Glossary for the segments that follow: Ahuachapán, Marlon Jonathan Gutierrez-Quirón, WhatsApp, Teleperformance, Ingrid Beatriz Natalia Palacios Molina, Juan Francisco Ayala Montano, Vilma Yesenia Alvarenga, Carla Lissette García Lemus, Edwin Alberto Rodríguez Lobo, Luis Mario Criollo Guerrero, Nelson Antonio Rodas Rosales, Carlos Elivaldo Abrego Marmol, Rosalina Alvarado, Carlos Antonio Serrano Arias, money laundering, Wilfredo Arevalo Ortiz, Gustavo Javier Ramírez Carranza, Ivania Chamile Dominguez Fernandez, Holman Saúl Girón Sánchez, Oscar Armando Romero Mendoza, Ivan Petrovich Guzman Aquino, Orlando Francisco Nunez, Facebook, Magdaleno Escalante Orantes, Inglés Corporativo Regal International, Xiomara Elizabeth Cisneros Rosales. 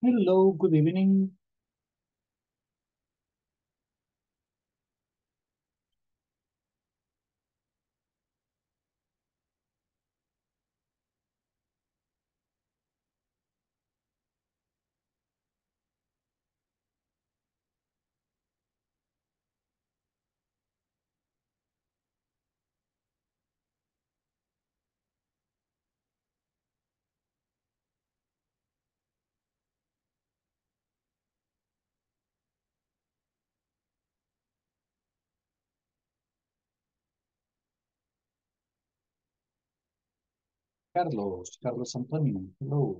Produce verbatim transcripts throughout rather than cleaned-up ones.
Hello, good evening. Carlos, Carlos Antonio, hello.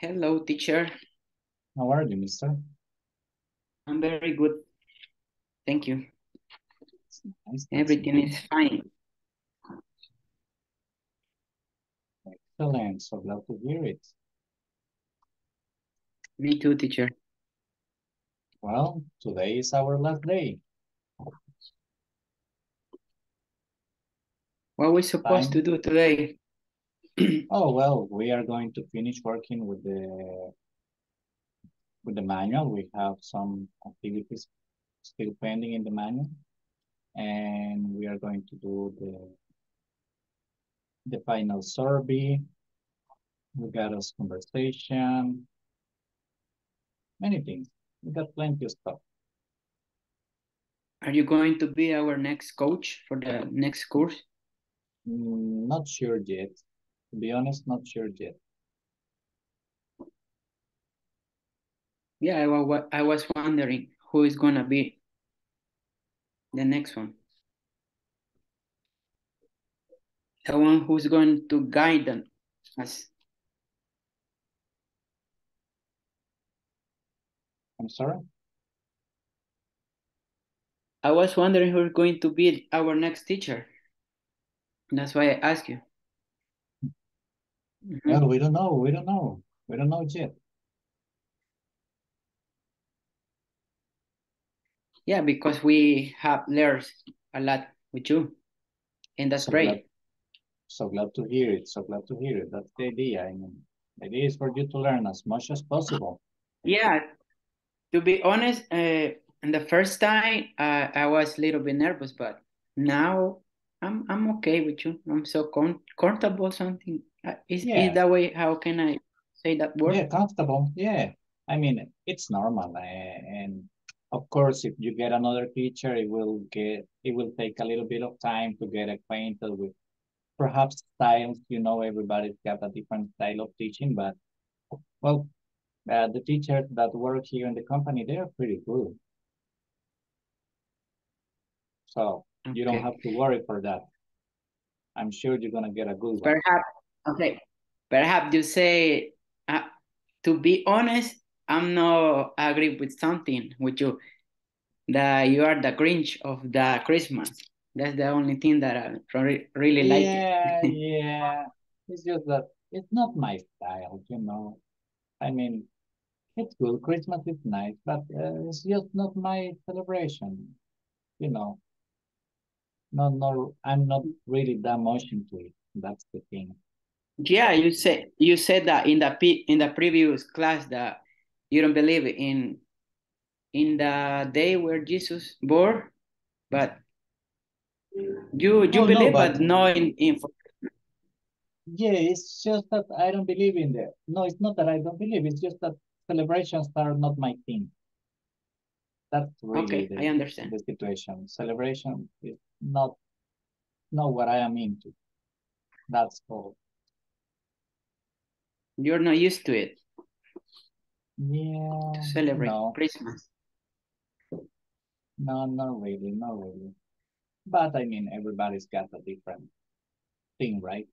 Hello, teacher. How are you, mister? I'm very good. Thank you. Nice. Everything is fine. Excellent. So glad to hear it. Me too, teacher. Well, today is our last day. What are we supposed time. to do today? Oh, well, we are going to finish working with the with the manual. We have some activities still pending in the manual, and we are going to do the the final survey. We got us conversation, many things. We got plenty of stuff. Are you going to be our next coach for the next course? Not sure yet. To be honest, not sure yet. Yeah, I, I was wondering who is going to be the next one. The one who's going to guide us. I'm sorry? I was wondering who's going to be our next teacher. That's why I ask you. Mm-hmm. Well, we don't know. We don't know. We don't know yet. Yeah, because we have learned a lot with you. And that's so great. Glad, so glad to hear it. So glad to hear it. That's the idea. I mean, the idea is for you to learn as much as possible. Yeah. To be honest, uh, the first time uh, I was a little bit nervous, but now I'm I'm okay with you. I'm so com comfortable. Something is yeah. is that way. How can I say that word? Yeah, comfortable. Yeah, I mean it's normal, and of course, if you get another teacher, it will get it will take a little bit of time to get acquainted with perhaps styles. You know, everybody's got a different style of teaching, but well, uh, the teachers that work here in the company, they are pretty good. So. You okay. don't have to worry for that. I'm sure you're going to get a good one. Perhaps, okay. Perhaps you say, uh, to be honest, I'm not agree with something with you. That you are the Grinch of the Christmas. That's the only thing that I re really like. Yeah, it. yeah. It's just that it's not my style, you know. I mean, it's good. Christmas is nice, but uh, it's just not my celebration, you know. No, no, I'm not really that much into it. That's the thing. Yeah, you said you said that in the in the previous class that you don't believe in in the day where Jesus born, but you you no, believe, no, but, but not in, in. Yeah, it's just that I don't believe in that. No, it's not that I don't believe. It's just that celebrations are not my thing. That's really okay, the, I understand. the situation. Celebration is not, not what I am into. That's all. You're not used to it. Yeah. To celebrate no. Christmas. No, not really, not really. But I mean, everybody's got a different thing, right?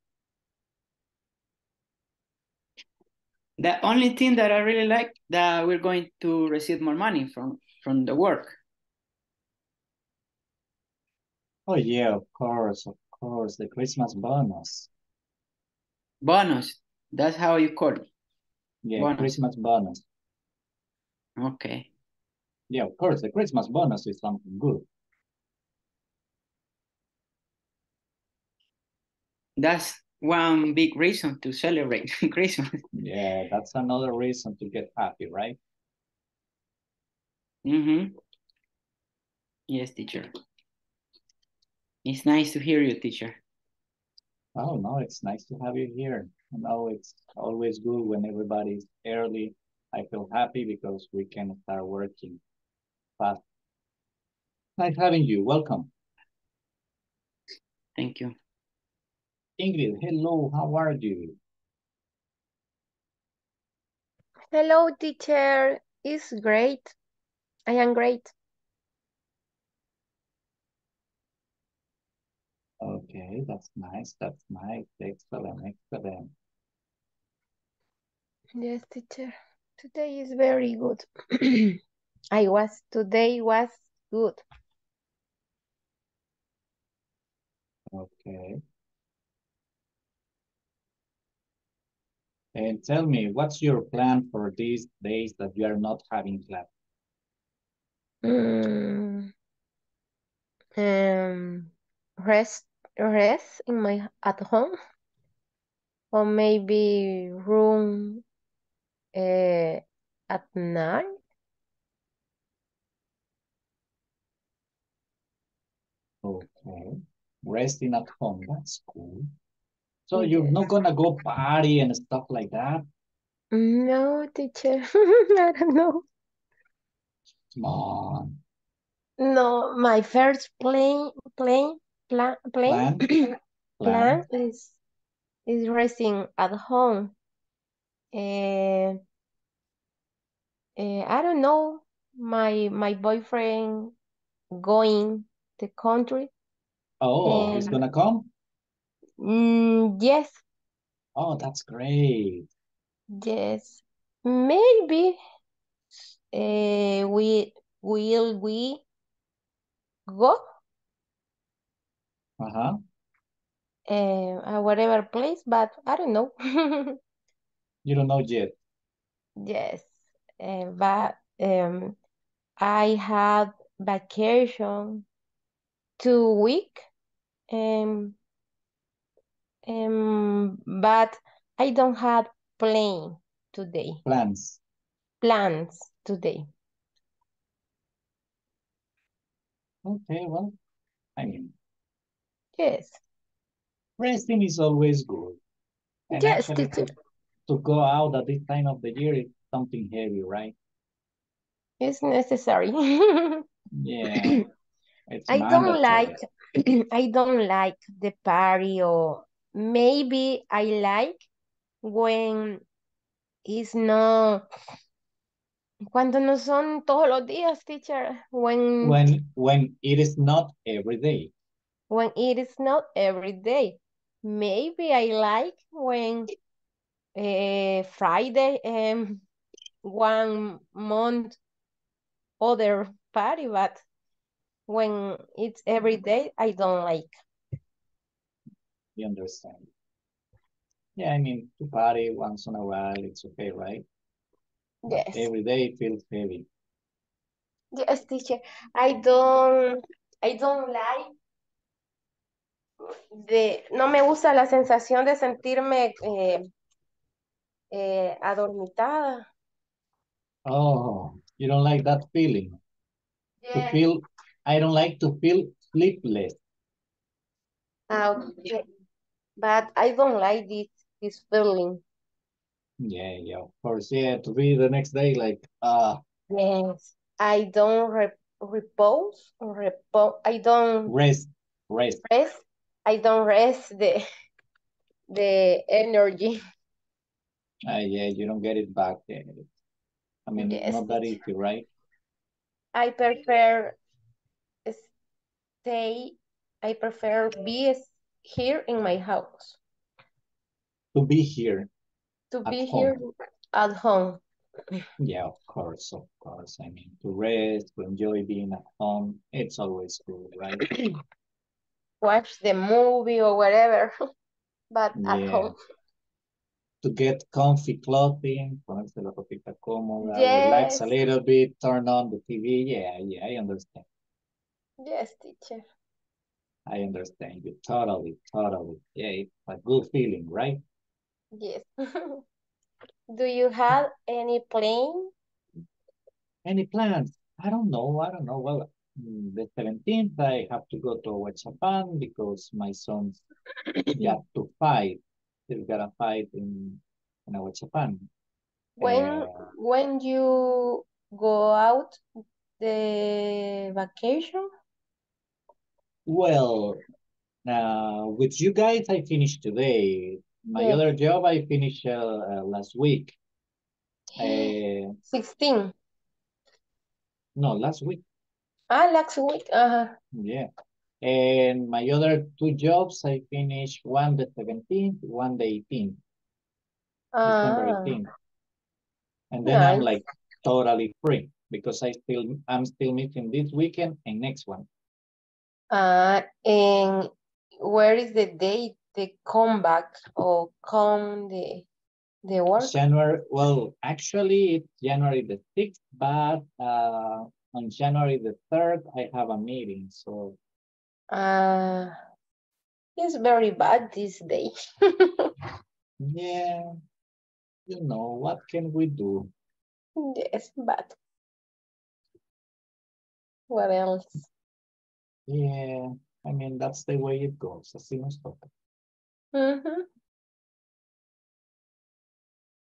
The only thing that I really like that we're going to receive more money from from the work. Oh yeah, of course, of course, the Christmas bonus. Bonus, that's how you call it. Yeah, bonus. Christmas bonus. Okay. Yeah, of course, the Christmas bonus is something good. That's one big reason to celebrate Christmas. Yeah, that's another reason to get happy, right? Mm-hmm. Yes, teacher. It's nice to hear you, teacher. Oh, no, it's nice to have you here. You know, it's always good when everybody's early. I feel happy because we can start working fast. Nice having you. Welcome. Thank you. Ingrid, hello, how are you? Hello, teacher. It's great. I am great. Okay, that's nice, that's nice. Excellent, excellent. Yes, teacher. Today is very good. I was, today was good. Okay. And tell me, what's your plan for these days that you are not having class? Mm, um, rest, rest in my at home, or maybe room uh, at night. Okay, resting at home. That's cool. So you're not gonna go party and stuff like that? No, teacher. I don't know. Come on. No, my first plane, plane, plan, plane, plan, plan is is resting at home. And uh, uh, I don't know. My my boyfriend going the country. Oh, and he's gonna come. Mm, yes. Oh, that's great. Yes. Maybe uh, we will we go uh-huh. uh, whatever place, but I don't know. You don't know yet? Yes. Uh, but um, I have vacation two week and Um, but I don't have plan today. Plans. Plans today. Okay, well, I mean. Yes. Resting is always good. And yes, teacher. To, to go out at this time of the year is something heavy, right? It's necessary. Yeah. It's I mandatory. don't like. I don't like the party or. Maybe I like when it's no, cuando no son todos los días, teacher. When when when it is not every day. When it is not every day. Maybe I like when uh, Friday um one month other party, but when it's every day, I don't like. You understand? Yeah, I mean, to party once in a while, it's okay, right? Yes. But every day it feels heavy. Yes, teacher. I don't, I don't like the. No me gusta la sensación de sentirme eh, eh, adormitada. Oh, you don't like that feeling? Yeah. To feel, I don't like to feel sleepless. Uh, okay. But I don't like this this feeling. Yeah, yeah, of course. Yeah, to be the next day, like uh yes, I don't re repose or repose. I don't rest, rest, rest. I don't rest the the energy. Ah, uh, yeah, you don't get it back. I mean, yes, not that easy, right? I prefer stay. I prefer be here in my house. To be here. To be here at home. Yeah, of course, of course. I mean, to rest, to enjoy being at home, it's always good, right? Watch the movie or whatever, but yeah. At home. To get comfy clothing, ponerse la ropita cómoda, yes. Relax a little bit, turn on the T V. Yeah, yeah, I understand. Yes, teacher. I understand you totally, totally. Yeah, it's a good feeling, right? Yes. Do you have any plan? Any plans? I don't know. I don't know. Well, the seventeenth, I have to go to Ahuachapán because my son's got to fight. He's got a fight in, in Ahuachapán. When, uh, when you go out the vacation? Well, uh, with you guys, I finished today. My yes. other job, I finished uh, uh, last week. Uh, sixteen. No, last week. Ah, last week. Uh-huh. Yeah. And my other two jobs, I finished one the seventeenth, one the eighteenth. Ah. December eighteenth. And then nice. I'm like totally free because I still, I'm still meeting this weekend and next one. Uh, and where is the date, the comeback or come the... The work? January, well, actually it's January the sixth, but uh, on January the third, I have a meeting, so. Uh, it's very bad this day. Yeah, you know, what can we do? Yes, but what else? Yeah, I mean, that's the way it goes. Así nos toca. Mm-hmm.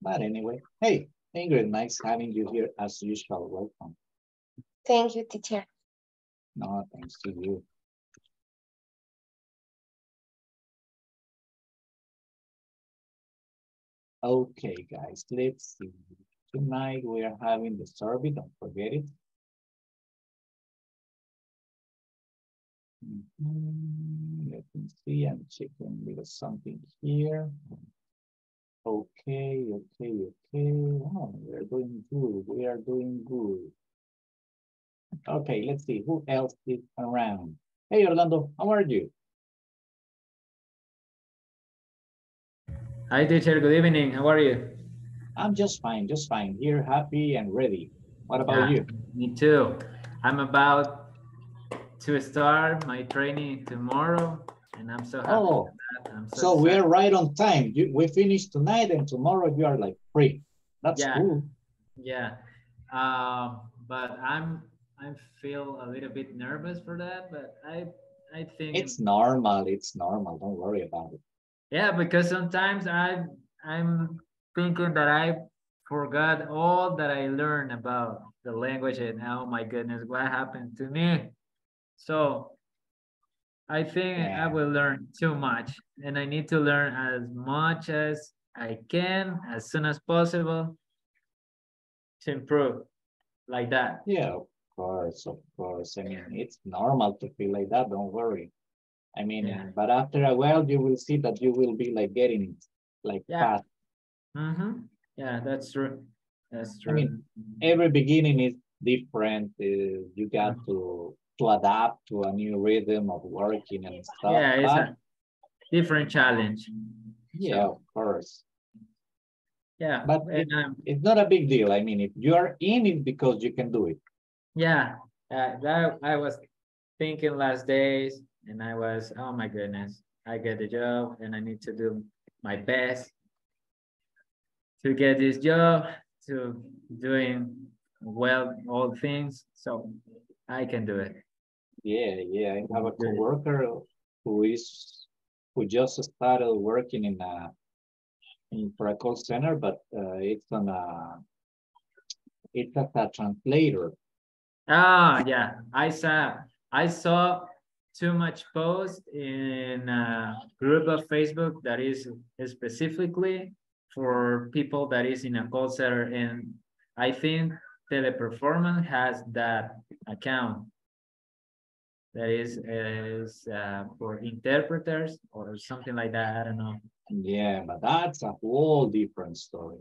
But anyway, hey, Ingrid, nice having you here as usual. Welcome. Thank you, teacher. No, thanks to you. Okay, guys, let's see. Tonight we are having the survey, don't forget it. Mm-hmm. Let me see, I'm checking with something here. Okay, okay, okay. Oh, we are doing good. We are doing good. Okay, let's see who else is around. Hey, Orlando, how are you? Hi, teacher. Good evening. How are you? I'm just fine, just fine. Here, happy and ready. What about yeah, you? Me too. I'm about to start my training tomorrow. And I'm so happy. Oh, I'm so, so we're right on time. You, we finish tonight and tomorrow you are like free. That's yeah. cool. Yeah. Uh, but I'm I feel a little bit nervous for that, but I I think it's normal. It's normal. Don't worry about it. Yeah, because sometimes I I'm thinking that I forgot all that I learned about the language and oh my goodness, what happened to me? So I think yeah. I will learn too much and I need to learn as much as I can, as soon as possible to improve like that. Yeah, of course, of course. I mean, it's normal to feel like that, don't worry. I mean, yeah. but after a while, you will see that you will be like getting it, like yeah. fast. Mm-hmm. Yeah, that's true. That's true. I mean, every beginning is different. Uh, you got mm-hmm. to... to adapt to a new rhythm of working and stuff. Yeah, it's but, a different challenge. Yeah, so, of course. Yeah. But and, it, um, it's not a big deal. I mean, if you're in it because you can do it. Yeah, uh, that I was thinking last days and I was, oh my goodness, I get the job and I need to do my best to get this job, to doing well, all things. So I can do it. Yeah, yeah. I have a coworker who is who just started working in a in for a call center, but uh, it's on a it's as a translator. Ah, oh, yeah. I saw I saw too much post in a group of Facebook that is specifically for people that is in a call center, and I think Teleperformance has that account that is is uh, for interpreters or something like that. I don't know. Yeah, but that's a whole different story.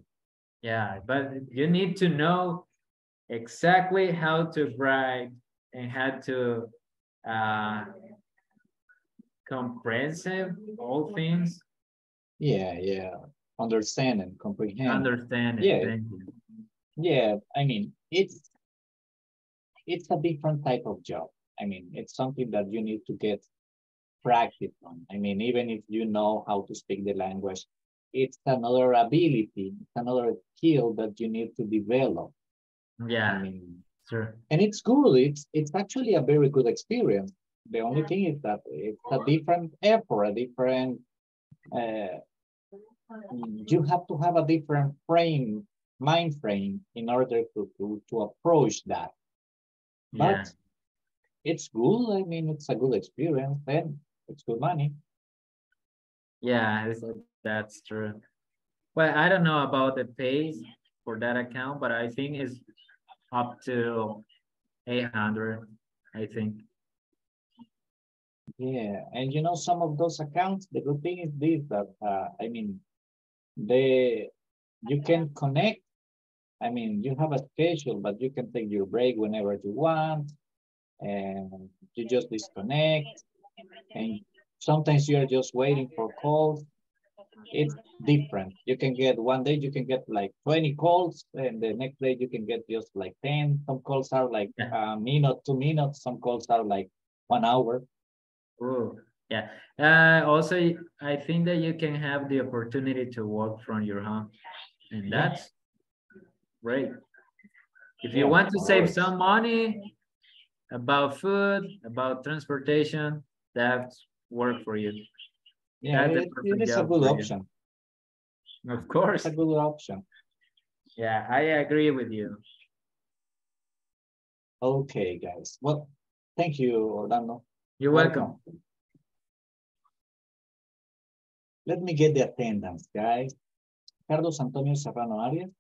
Yeah, but you need to know exactly how to write and how to uh, comprehensive all things. Yeah, yeah. Understand and comprehend. Understand. And yeah. Yeah, I mean, it's it's a different type of job. I mean, it's something that you need to get practice on. I mean, even if you know how to speak the language, it's another ability, it's another skill that you need to develop. Yeah, I mean, sure. And it's good. It's it's actually a very good experience. The only yeah. thing is that it's a different effort, a different. Uh, you have to have a different frame, mind frame, in order to to, to approach that. But yeah. it's good. I mean, it's a good experience, and it's good money. Yeah, that's true. Well, I don't know about the pay for that account, but I think it's up to eight hundred, I think. Yeah, and you know, some of those accounts, the good thing is this, that, uh, I mean, they, you can connect. I mean, you have a schedule, but you can take your break whenever you want, and you just disconnect, and sometimes you're just waiting for calls. It's different. You can get one day, you can get like twenty calls, and the next day you can get just like ten. Some calls are like a minute, two minutes. Some calls are like one hour. Oh, yeah. Uh, also, I think that you can have the opportunity to work from your home, and that's great. If you want to save some money about food, about transportation, that's work for you. Yeah, it, it is a good option. Of course. It's a good option. Yeah, I agree with you. Okay, guys. Well, thank you, Orlando. You're welcome. welcome. Let me get the attendance, guys. Carlos Antonio Serrano Arias.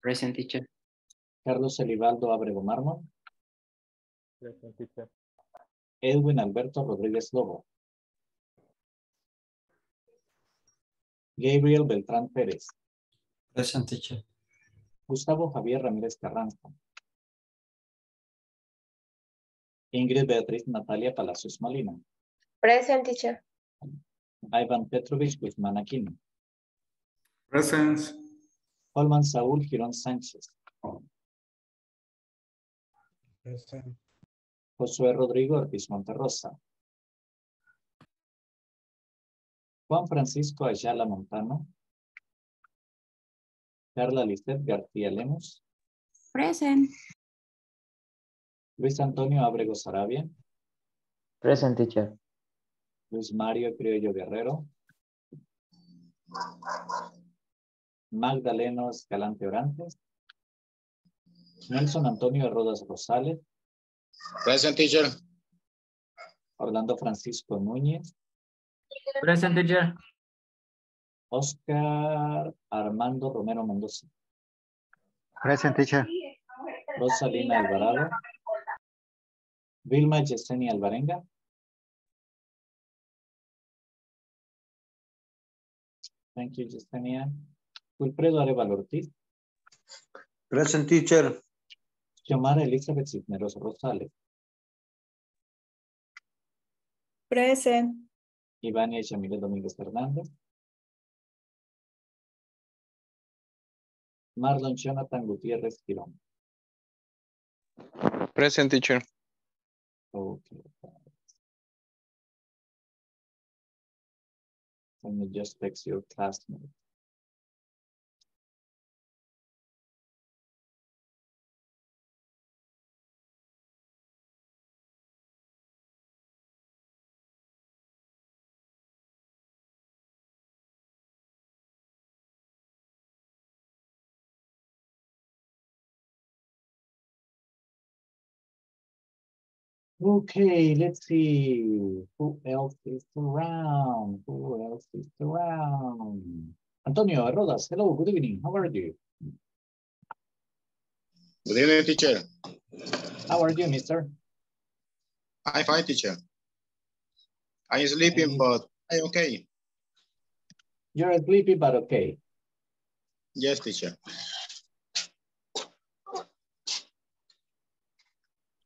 Present, teacher. Carlos Elivaldo Abrego Marmol. Present, teacher. Edwin Alberto Rodríguez Lobo. Gabriel Beltrán Pérez. Present, teacher. Gustavo Javier Ramírez Carranza. Ingrid Beatriz Natalia Palacios Molina. Present, teacher. Ivan Petrovich Guzman Aquino. Present. Holman Saúl Girón Sánchez. Present. Josué Rodrigo Ortiz Monterrosa. Juan Francisco Ayala Montano. Carla Lissette García Lemus. Present. Luis Antonio Ábrego Sarabia. Present, teacher. Luis Mario Criollo Guerrero. Magdaleno Escalante Orantes. Nelson Antonio Rodas Rosales. Present, teacher. Orlando Francisco Nunez. Present, teacher. Oscar Armando Romero Mendoza. Present, teacher. Rosalina Alvarado. Vilma Yesenia Alvarenga. Thank you, Yesenia. Wilfredo Arevalo Ortiz. Present, teacher. Xiomara Elizabeth Cisneros Rosales. Present. Ivania Chamile Dominguez Fernandez. Marlon Jonathan Gutierrez-Quirón. Present, teacher. Okay. Let me just text your classmate. Okay, let's see who else is around. Who else is around? Antonio Rodas, hello, good evening. How are you? Good evening, teacher. How are you, mister? I'm fine, teacher. I'm sleeping, but I'm okay. You're sleepy, but okay. Yes, teacher.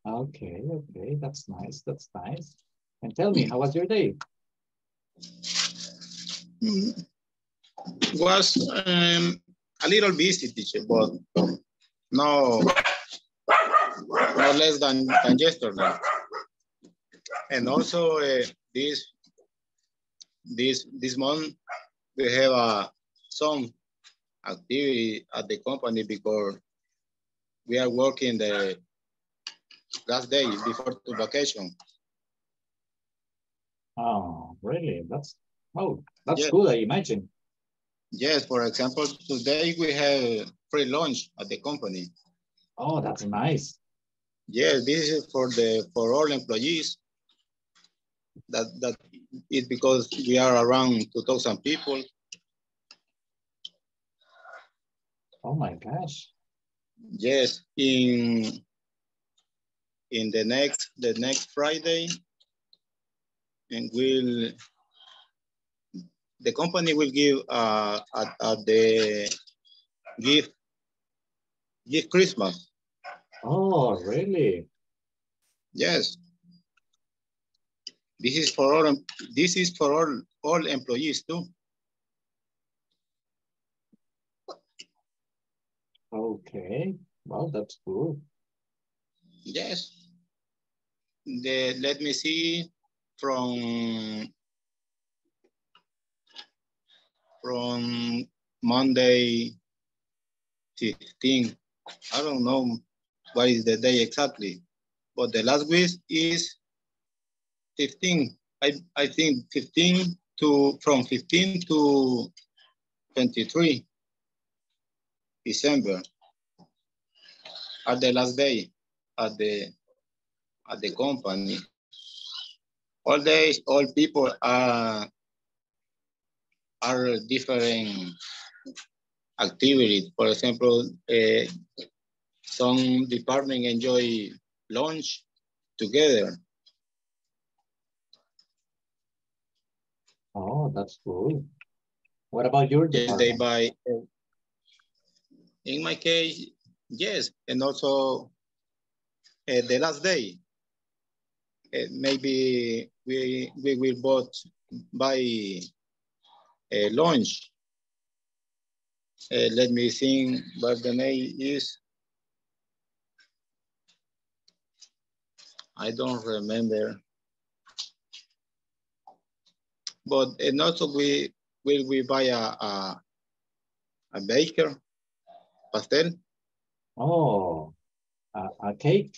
Okay, okay, that's nice, that's nice. And tell me, how was your day? Was um, a little busy, teacher, but no, no less than, than yesterday. And also uh, this this this month we have uh, some activity at the company because we are working the last day before the vacation. Oh, really? That's oh, that's yes. good. I imagine. Yes. For example, today we have free lunch at the company. Oh, that's nice. Yes, this is for the for all employees. That that is because we are around two thousand people. Oh my gosh. Yes, in in the next the next Friday, and we'll the company will give uh at, at the gift gift Christmas. Oh, really? Yes. This is for all. This is for all all employees too. Okay. Well, that's cool. Yes. The let me see from from Monday fifteen. I don't know what is the day exactly, but the last week is fifteen. I I think fifteen to from fifteen to twenty-three December at the last day at the at the company. All days, all people are are different activities. For example, uh, some department enjoy lunch together. Oh, that's cool. What about your department? They buy, in my case, yes. And also uh, the last day, uh, maybe we, we will both buy uh, lunch. Uh, let me think what the name is. I don't remember. But and also we will we buy a, a a baker pastel. Oh, a, a cake.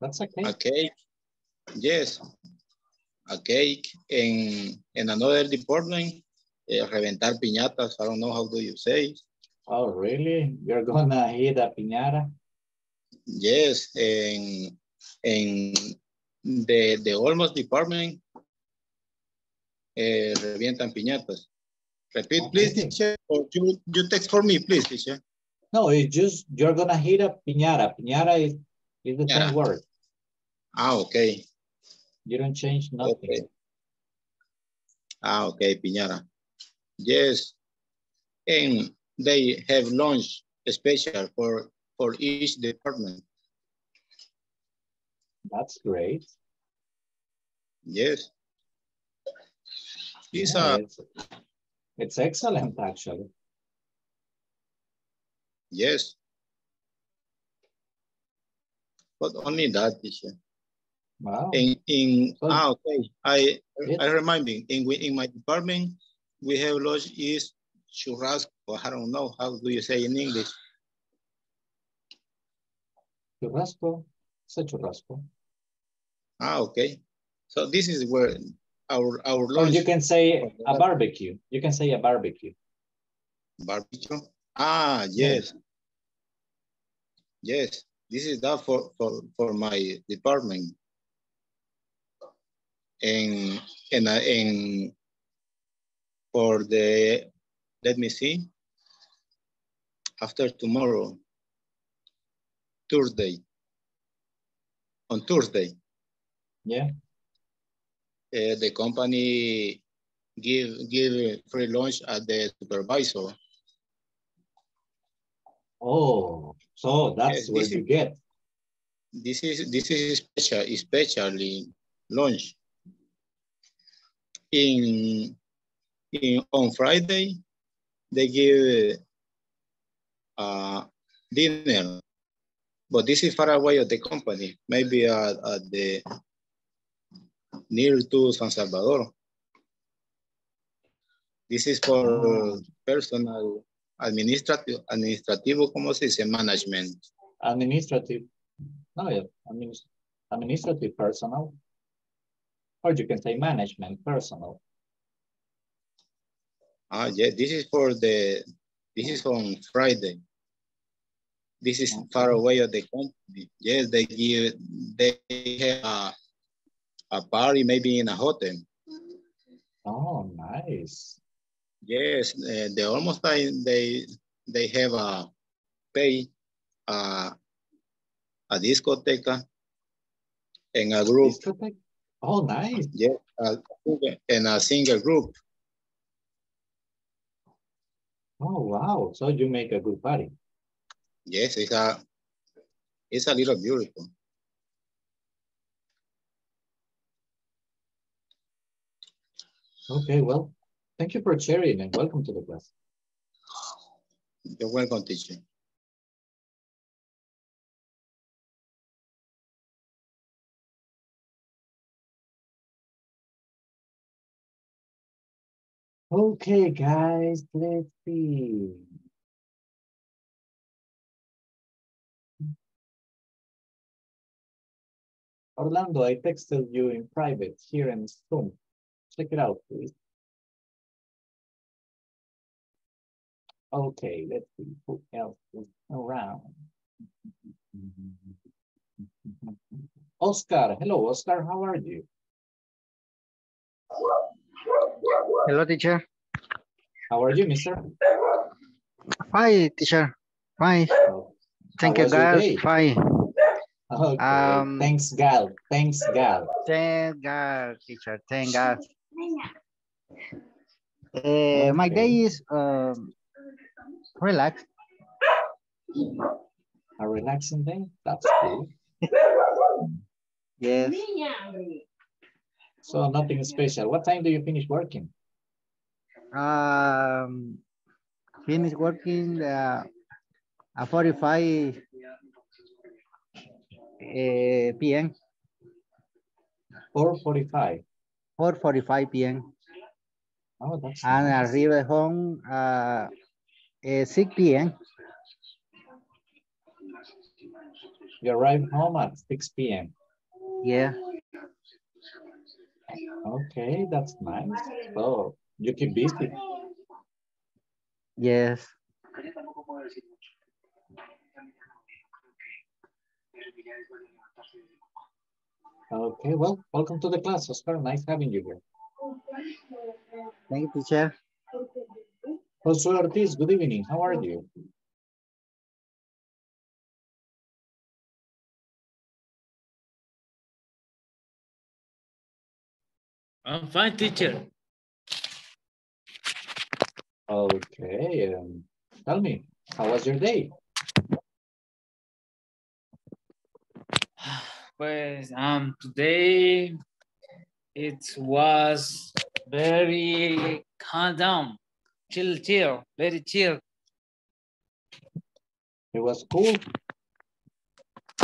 That's a cake. A cake. Yes, a cake. And in another department, uh, reventar piñatas. I don't know how do you say. Oh, really? You're gonna hit a piñata? Yes, and and the the almost department. Eh, revientan piñatas. Repeat, okay, please, teacher. Or you, you text for me, please, teacher. No, it's just you're gonna hit a piñata. Piñata is, is the piñata. Same word. Ah, okay. You don't change nothing. Okay. Ah, okay, piñata. Yes. And they have lunch special for, for each department. That's great. Yes. These yeah, are, it's, it's excellent, actually. Yes. But only that, teacher. Wow. In, in, so, ah, okay. I, I remind me, in, in my department, we have lunch is churrasco. I don't know, how do you say in English? Churrasco, it's a churrasco. Ah, okay. So this is where Our, our lunch. Or you can say a barbecue. You can say a barbecue. Barbecue? Ah, yes. Yes, this is that for, for, for my department. And, and, and for the, let me see, after tomorrow, Thursday, on Thursday. Yeah. Uh, the company give give free lunch at the supervisor. Oh, so that's yes, what you is, get. This is this is special, especially lunch. In in on Friday, they give uh, dinner, but this is far away of the company. Maybe at, at the near to San Salvador. This is for oh. personal administrative, administrativo, ¿cómo se dice? Management. Administrative. No, yeah. Administ administrative personnel. Or you can say management personnel. Ah, yeah, this is for the, this is on Friday. This is far away of the company. Yes, they give, they have a, a party maybe in a hotel. Oh, nice. Yes, uh, they almost time they they have a pay, uh, a discoteca, and a group. Discoteca? Oh, nice. Yeah, uh, and a singer group. Oh, wow. So you make a good party. Yes, it's a, it's a little beautiful. Okay, well, thank you for sharing and welcome to the class. You're welcome, teacher. Okay, guys, let's see. Orlando, I texted you in private here in Zoom. Check it out, please. Okay, let's see who else is around. Oscar, hello, Oscar, how are you? Hello, teacher. How are you, mister? Fine, teacher. Fine. Oh. Thank you, guys. Fine. Okay. Um, thanks, Gal. Thanks, Gal. Thank God, teacher. Thank God. Uh, okay. My day is um, relaxed. A relaxing day? That's cool. Yes. So nothing special. What time do you finish working? Um, finish working uh, at forty-five. Uh, P M four forty-five. four forty-five P M Oh, that's and nice. Arrive home uh, at six P M You arrive home at six P M Yeah. Okay, that's nice. So you keep busy. Yes. Okay, well, welcome to the class, Oscar. Nice having you here. Thank you, teacher. Josué Ortiz, good evening. How are you? I'm fine, teacher. Okay, um, tell me, how was your day? Pues, um, today it was very calm down, chill, chill, very chill. It was cool.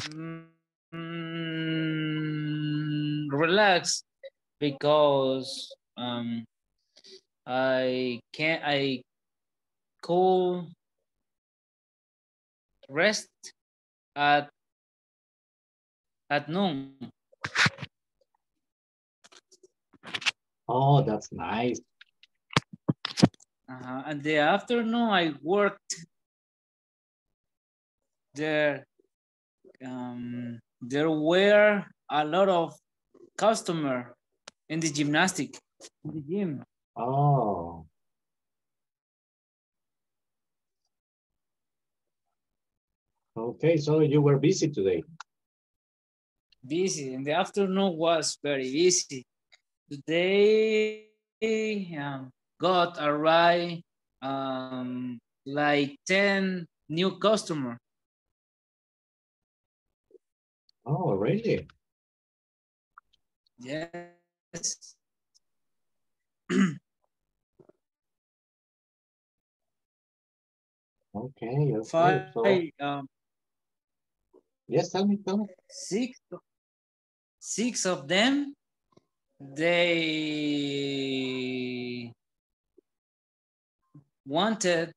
Mm, relax, because um, I can't. I could rest at. At noon. Oh, that's nice. Uh, and the afternoon, I worked there. Um, there were a lot of customers in the gymnastic, in the gym. Oh. Okay, so you were busy today. Busy, and the afternoon was very busy. Today, um, got arrived um, like ten new customers. Oh, really? Yes. Okay. Five. So... Um, yes, tell me, tell me. Six. Six of them they wanted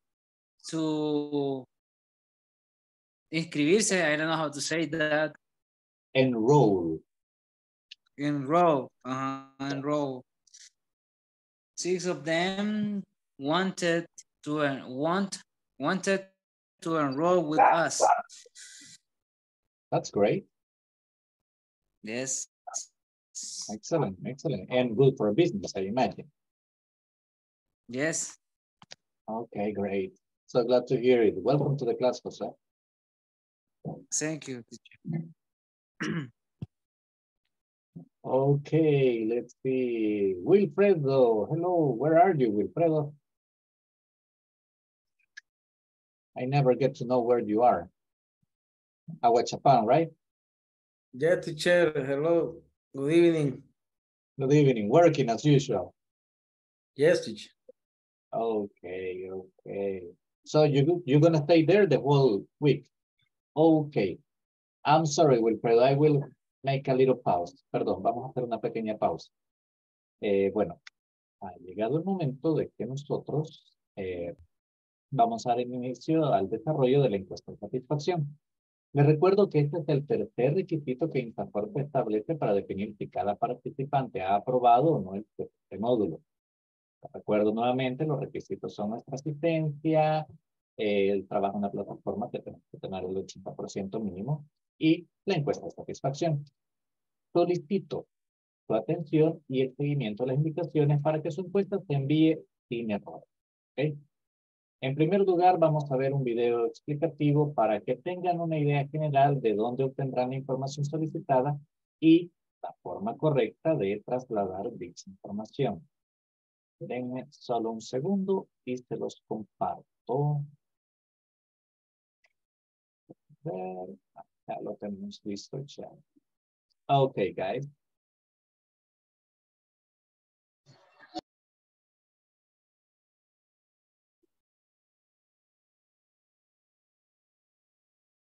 to inscribirse, I don't know how to say that. Enroll. Enroll, uh-huh, enroll. Six of them wanted to uh, want wanted to enroll with us. That's great. Yes. Excellent, excellent, and good for business, I imagine. Yes. Okay, great. So glad to hear it. Welcome to the class, Jose. Thank you, teacher. Okay, let's see. Wilfredo, hello, where are you, Wilfredo? I never get to know where you are. Ahuachapán, right? Yeah, teacher, hello. Good evening. Good evening, working as usual. Yes, teacher. Okay, okay. So you, you're gonna stay there the whole week? Okay. I'm sorry, Wilfredo, I will make a little pause. Perdón, vamos a hacer una pequeña pausa. Eh, bueno, ha llegado el momento de que nosotros eh, vamos a dar inicio al desarrollo de la encuesta de satisfacción. Les recuerdo que este es el tercer requisito que InstaCorp establece para definir si cada participante ha aprobado o no el este módulo. Les recuerdo nuevamente, los requisitos son nuestra asistencia, eh, el trabajo en la plataforma que tenemos que tener el ochenta por ciento mínimo, y la encuesta de satisfacción. Solicito su atención y el seguimiento de las indicaciones para que su encuesta se envíe sin error. ¿Okay? En primer lugar, vamos a ver un video explicativo para que tengan una idea general de dónde obtendrán la información solicitada y la forma correcta de trasladar dicha información. Denme solo un segundo y se los comparto. Ya lo tenemos listo ya. Ok, guys.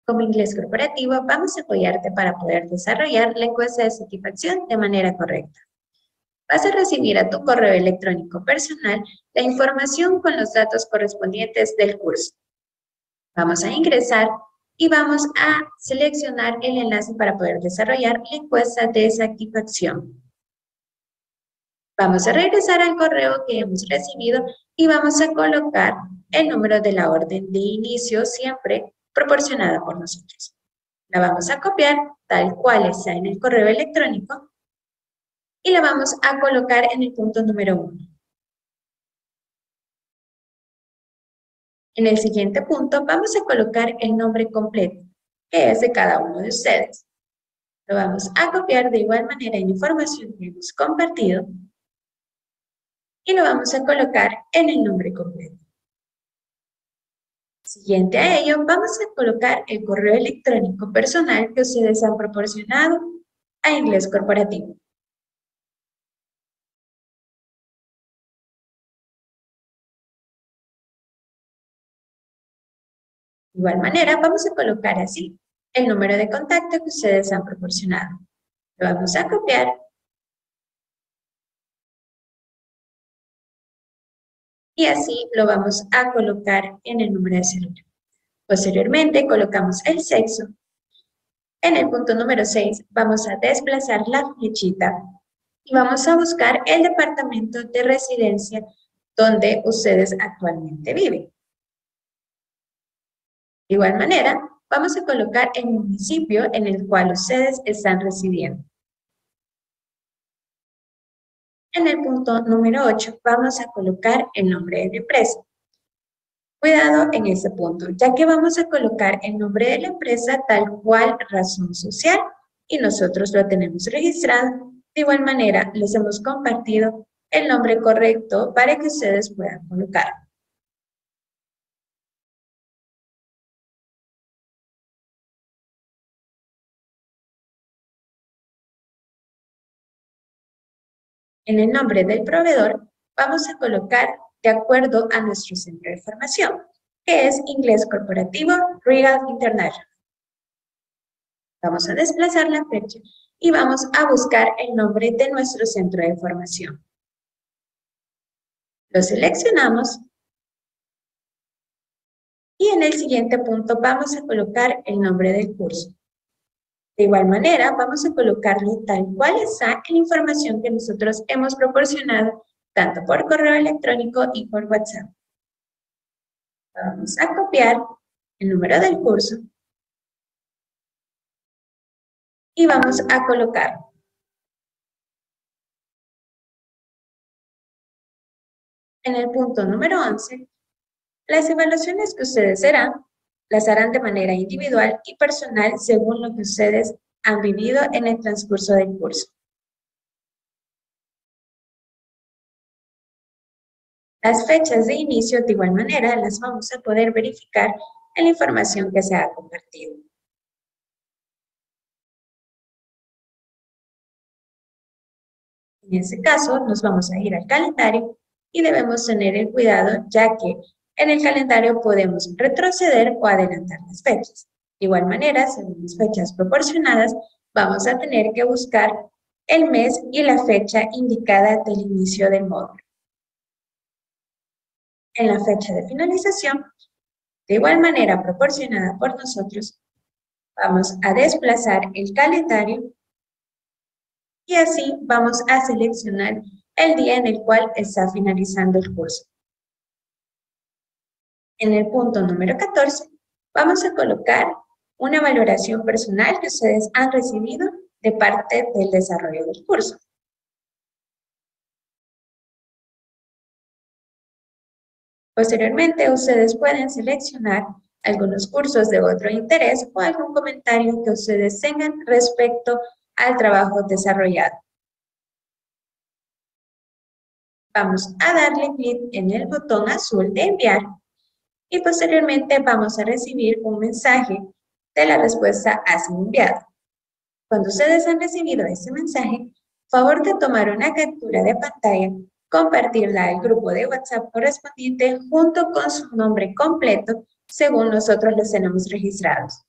Como Inglés Corporativo, vamos a apoyarte para poder desarrollar la encuesta de satisfacción de manera correcta. Vas a recibir a tu correo electrónico personal la información con los datos correspondientes del curso. Vamos a ingresar y vamos a seleccionar el enlace para poder desarrollar la encuesta de satisfacción. Vamos a regresar al correo que hemos recibido y vamos a colocar el número de la orden de inicio siempre proporcionada por nosotros. La vamos a copiar tal cual está en el correo electrónico y la vamos a colocar en el punto número uno. En el siguiente punto vamos a colocar el nombre completo, que es de cada uno de ustedes. Lo vamos a copiar de igual manera en la información que hemos compartido y lo vamos a colocar en el nombre completo. Siguiente a ello, vamos a colocar el correo electrónico personal que ustedes han proporcionado a Inglés Corporativo. De igual manera, vamos a colocar así el número de contacto que ustedes han proporcionado. Lo vamos a copiar. Y así lo vamos a colocar en el número de celular. Posteriormente, colocamos el sexo. En el punto número seis, vamos a desplazar la flechita y vamos a buscar el departamento de residencia donde ustedes actualmente viven. De igual manera, vamos a colocar el municipio en el cual ustedes están residiendo. En el punto número ocho, vamos a colocar el nombre de la empresa. Cuidado en este punto, ya que vamos a colocar el nombre de la empresa tal cual razón social y nosotros lo tenemos registrado. De igual manera, les hemos compartido el nombre correcto para que ustedes puedan colocarlo. En el nombre del proveedor vamos a colocar de acuerdo a nuestro centro de formación, que es Inglés Corporativo Regal International. Vamos a desplazar la fecha y vamos a buscar el nombre de nuestro centro de formación. Lo seleccionamos y en el siguiente punto vamos a colocar el nombre del curso. De igual manera, vamos a colocarlo tal cual está en la información que nosotros hemos proporcionado, tanto por correo electrónico y por WhatsApp. Vamos a copiar el número del curso y vamos a colocar. En el punto número once, las evaluaciones que ustedes harán, las harán de manera individual y personal según lo que ustedes han vivido en el transcurso del curso. Las fechas de inicio, de igual manera, las vamos a poder verificar en la información que se ha compartido. En este caso, nos vamos a ir al calendario y debemos tener el cuidado, ya que en el calendario podemos retroceder o adelantar las fechas. De igual manera, según las fechas proporcionadas, vamos a tener que buscar el mes y la fecha indicada del inicio del módulo. En la fecha de finalización, de igual manera proporcionada por nosotros, vamos a desplazar el calendario y así vamos a seleccionar el día en el cual está finalizando el curso. En el punto número catorce, vamos a colocar una valoración personal que ustedes han recibido de parte del desarrollo del curso. Posteriormente, ustedes pueden seleccionar algunos cursos de otro interés o algún comentario que ustedes tengan respecto al trabajo desarrollado. Vamos a darle clic en el botón azul de enviar. Y posteriormente vamos a recibir un mensaje de la respuesta así enviada. Cuando ustedes han recibido este mensaje, favor de tomar una captura de pantalla, compartirla al grupo de WhatsApp correspondiente junto con su nombre completo, según nosotros los tenemos registrados.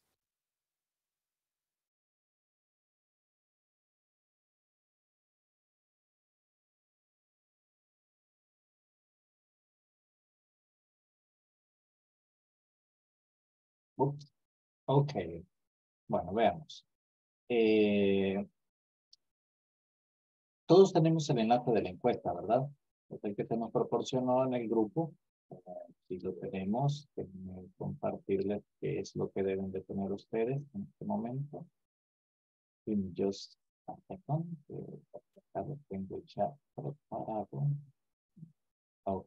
Ok, bueno, veamos. Eh, todos tenemos el enlace de la encuesta, ¿verdad? El que se nos proporcionó en el grupo. Eh, si lo tenemos, eh, compartirles qué es lo que deben de tener ustedes en este momento. Y yo acá lo tengo ya preparado. Ok.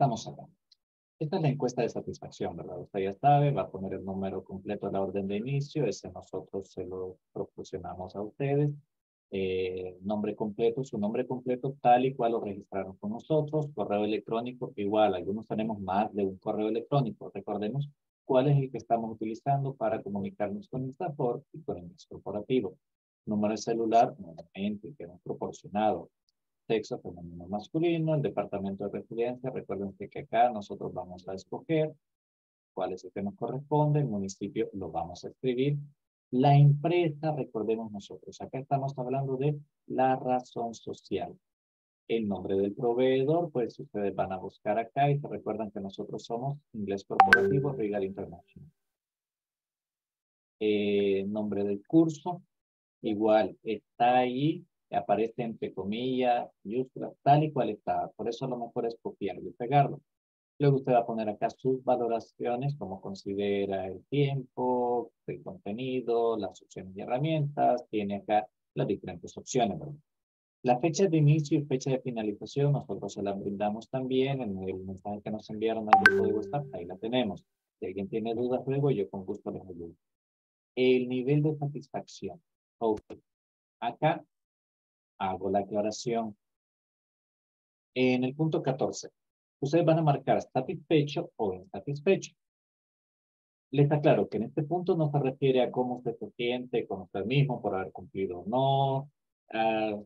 Estamos acá. Esta es la encuesta de satisfacción, ¿verdad? Usted ya sabe, va a poner el número completo de la orden de inicio. Ese nosotros se lo proporcionamos a ustedes. Eh, nombre completo, su nombre completo tal y cual lo registraron con nosotros. Correo electrónico, igual. Algunos tenemos más de un correo electrónico. Recordemos cuál es el que estamos utilizando para comunicarnos con InstaCorp y con Inglés Corporativo. Número de celular, nuevamente, que hemos proporcionado. Sexo femenino masculino, el departamento de residencia, recuerden que acá nosotros vamos a escoger cuál es el que nos corresponde, el municipio lo vamos a escribir, la empresa, recordemos nosotros, acá estamos hablando de la razón social, el nombre del proveedor, pues ustedes van a buscar acá y se recuerdan que nosotros somos Inglés Corporativo Regal International. Eh, nombre del curso, igual está ahí, aparece entre comillas, mayúsculas, tal y cual está. Por eso lo mejor es copiarlo y pegarlo. Luego usted va a poner acá sus valoraciones, como considera el tiempo, el contenido, las opciones de herramientas. Tiene acá las diferentes opciones, ¿verdad? La fecha de inicio y fecha de finalización, nosotros se la brindamos también en el mensaje que nos enviaron al grupo de WhatsApp. Ahí la tenemos. Si alguien tiene dudas luego, yo con gusto les ayudo. El nivel de satisfacción. Ok. Acá hago la aclaración. En el punto catorce, ustedes van a marcar satisfecho o insatisfecho. Les aclaro que en este punto no se refiere a cómo usted se siente con usted mismo por haber cumplido o no, a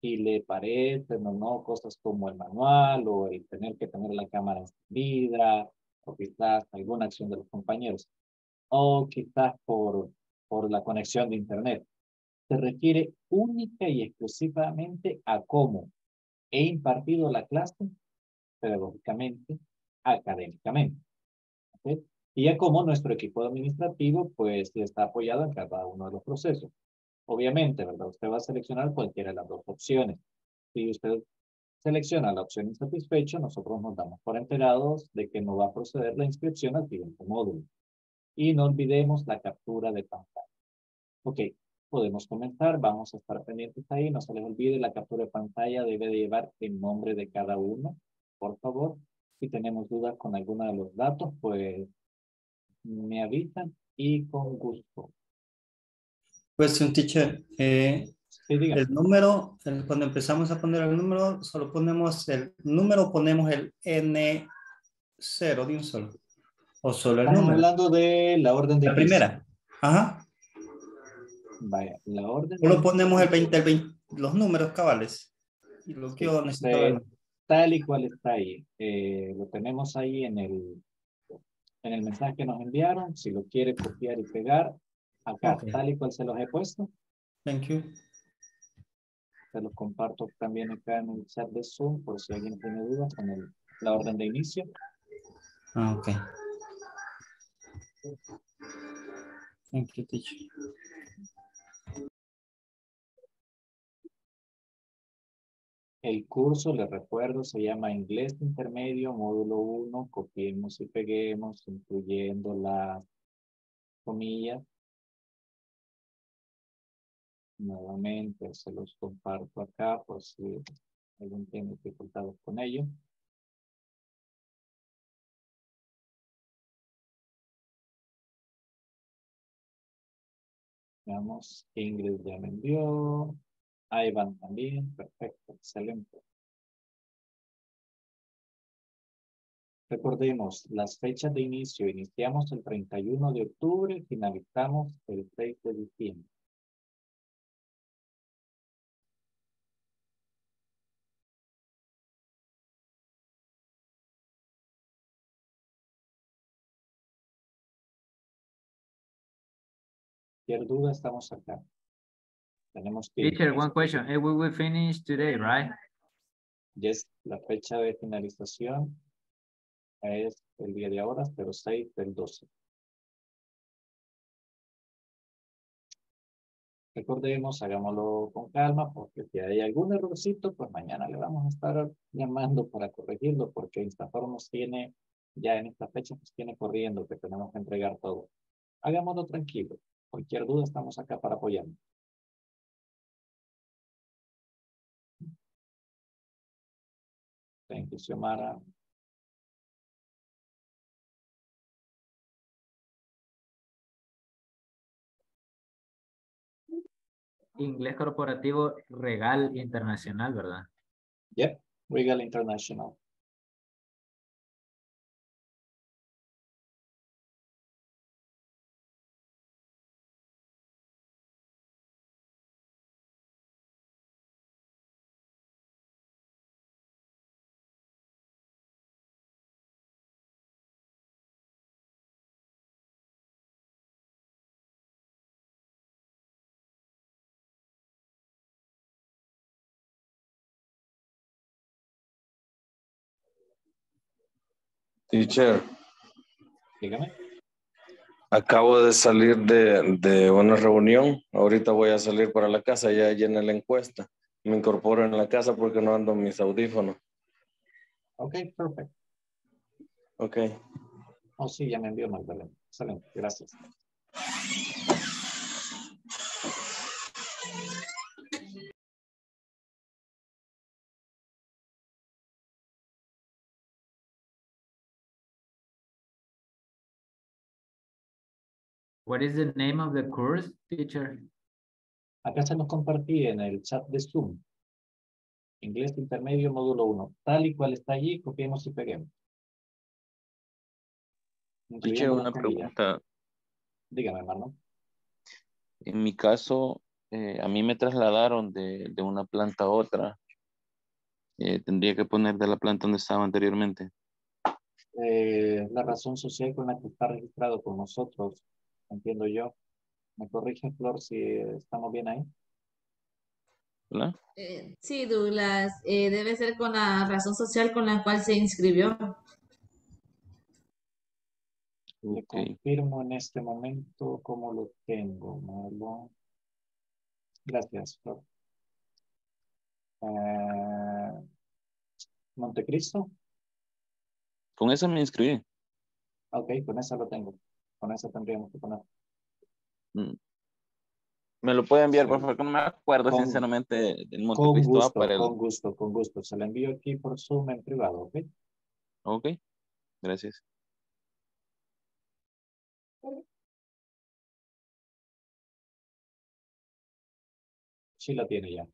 si le parecen o no cosas como el manual o el tener que tener la cámara encendida, o quizás alguna acción de los compañeros, o quizás por, por la conexión de internet. Se refiere única y exclusivamente a cómo he impartido la clase pedagógicamente, académicamente. ¿Okay? Y a cómo nuestro equipo administrativo pues está apoyado en cada uno de los procesos. Obviamente, ¿verdad? Usted va a seleccionar cualquiera de las dos opciones. Si usted selecciona la opción insatisfecho, nosotros nos damos por enterados de que no va a proceder la inscripción al siguiente módulo. Y no olvidemos la captura de pantalla. Ok, podemos comenzar, vamos a estar pendientes ahí. No se les olvide, la captura de pantalla debe de llevar el nombre de cada uno, por favor. Si tenemos dudas con alguno de los datos, pues me avisan y con gusto. Question, teacher. Eh, sí, el número, el, cuando empezamos a poner el número, solo ponemos el número, ponemos el N cero de un solo. O solo el Estamos número. Hablando de la orden de la ingreso. Primera. Ajá. Vaya, la orden. Solo de... ponemos el veinte, el veinte, los números cabales. Y lo que yo necesitaba. Tal y cual está ahí. Eh, lo tenemos ahí en el, en el mensaje que nos enviaron. Si lo quiere copiar y pegar. Acá, okay. Tal y cual se los he puesto. Thank you. Se los comparto también acá en el chat de Zoom por si alguien tiene dudas con el, la orden de inicio. Ah, ok. Thank you, teacher. El curso, les recuerdo, se llama Inglés Intermedio, módulo uno. Copiemos y peguemos, incluyendo las comillas. Nuevamente se los comparto acá por si alguien tiene dificultades con ello. Veamos, Ingrid ya me envió. Ivan también. Perfecto, excelente. Recordemos las fechas de inicio. Iniciamos el treinta y uno de octubre, finalizamos el seis de diciembre. Duda, estamos acá. Tenemos que... Teacher, one question. Hey, we will finish today, right? Yes, la fecha de finalización es el día de ahora, seis del doce. Recordemos, hagámoslo con calma, porque si hay algún errorcito, pues mañana le vamos a estar llamando para corregirlo, porque InstaCorp nos tiene, ya en esta fecha, pues tiene corriendo, que tenemos que entregar todo. Hagámoslo tranquilo. Cualquier duda, estamos acá para apoyarnos. Thank you, Xiomara. Inglés Corporativo Regal International, ¿verdad? Yep, Regal International. Teacher, dígame. Acabo de salir de, de una reunión. Ahorita voy a salir para la casa. Ya llené la encuesta. Me incorporo en la casa porque no ando en mis audífonos. Ok, perfecto. Ok. Oh, sí, ya me envió Magdaleno. Excelente, gracias. What is the name of the course, teacher? Acá se nos compartí en el chat de Zoom. Inglés Intermedio, módulo uno. Tal y cual está allí, copiemos y peguemos. Teacher, una pregunta. Dígame, Marlon. En mi caso, eh, a mí me trasladaron de, de una planta a otra. Eh, tendría que poner de la planta donde estaba anteriormente. eh, la razón social con la que está registrado con nosotros, entiendo yo. ¿Me corrige, Flor, si estamos bien ahí? ¿Hola? Eh, sí, Douglas, eh, debe ser con la razón social con la cual se inscribió. Le confirmo en este momento cómo lo tengo, Marlon. Gracias, Flor. Uh, Montecristo. Con esa me inscribí. Ok, con esa lo tengo. Con esa tendríamos que poner. Mm. Me lo puede enviar, sí, por favor, que no me acuerdo con, sinceramente del Montecristo. Con gusto, para el... con gusto, con gusto. Se la envío aquí por Zoom en privado, ¿ok? Ok, gracias. Sí la tiene ya.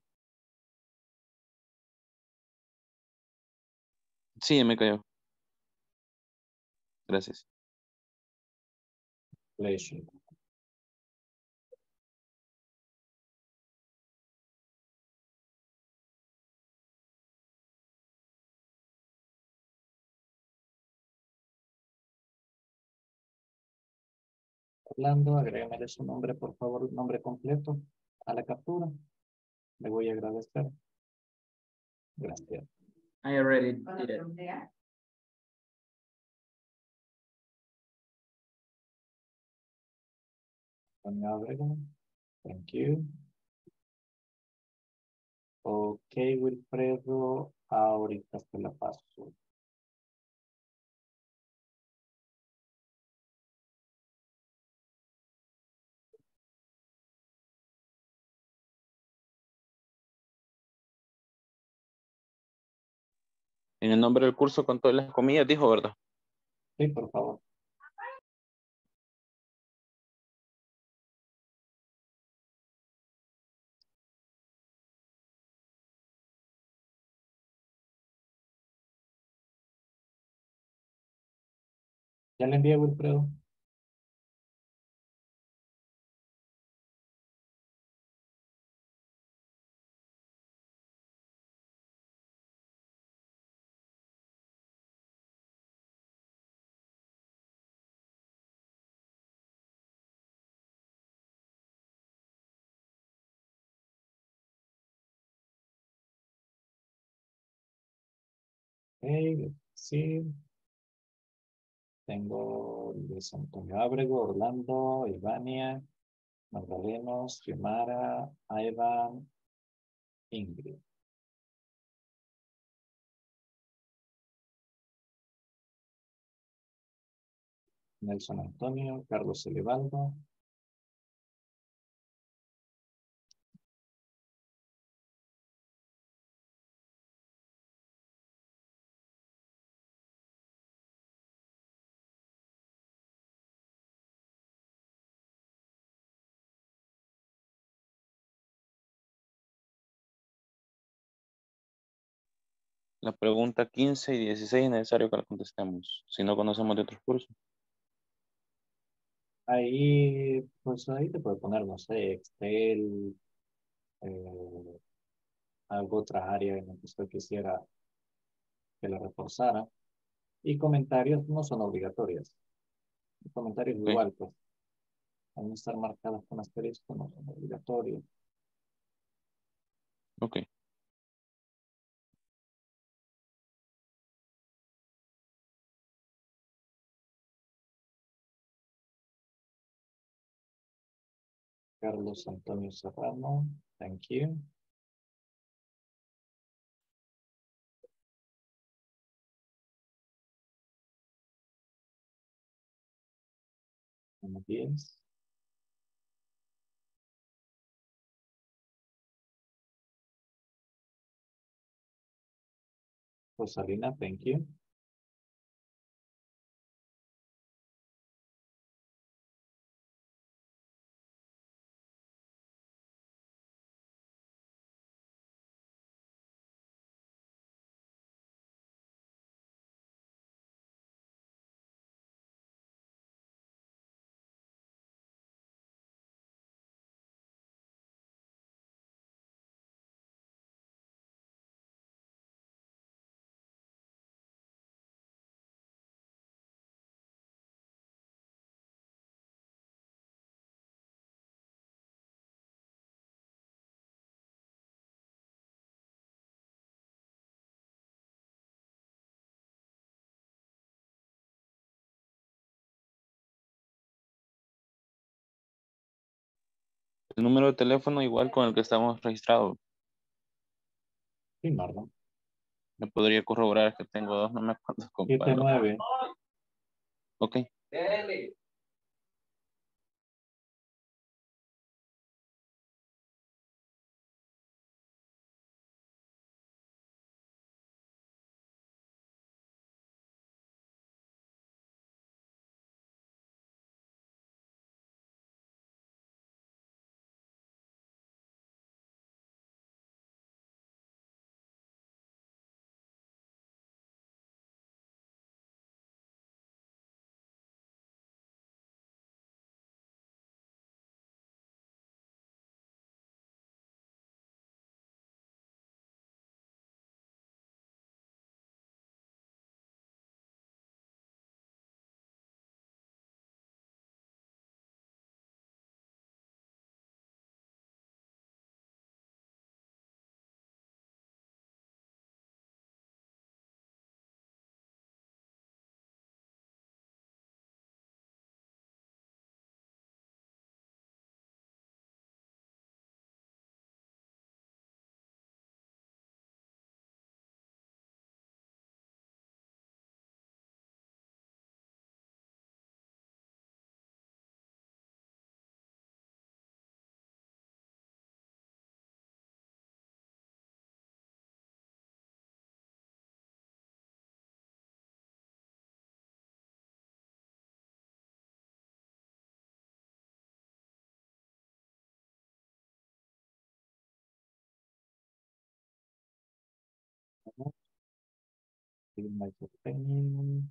Sí, me cayó. Gracias. Pleasure. Orlando, agrégamele su nombre, por favor, nombre completo a la captura. Le voy a agradecer. Gracias. I already did it. Thank you. Ok, Wilfredo, ahorita se la paso. En el nombre del curso con todas las comillas, dijo, ¿verdad? Sí, por favor. Ya le envié, Wilfredo. Okay, sí. Tengo Luis Antonio Ábrego, Orlando, Ivania, Magdaleno, Xiomara, Ivan, Ingrid. Nelson Antonio, Carlos Elivaldo. La pregunta quince y dieciséis es necesario que la contestemos, si no conocemos de otros cursos. Ahí, pues ahí te puede poner, no sé, Excel, eh, algo otra área en la que usted quisiera que la reforzara. Y comentarios no son obligatorios. Comentarios sí. Igual, pues. Al no estar marcadas con asterisco, no son obligatorios. Ok. Carlos Antonio Serrano, thank you. Yes. Rosalina, thank you. número de teléfono igual con el que estamos registrados. Sí, Marlon. Me podría corroborar que tengo dos, no me acuerdo. siete nueve. Ok. Dele. My opinion.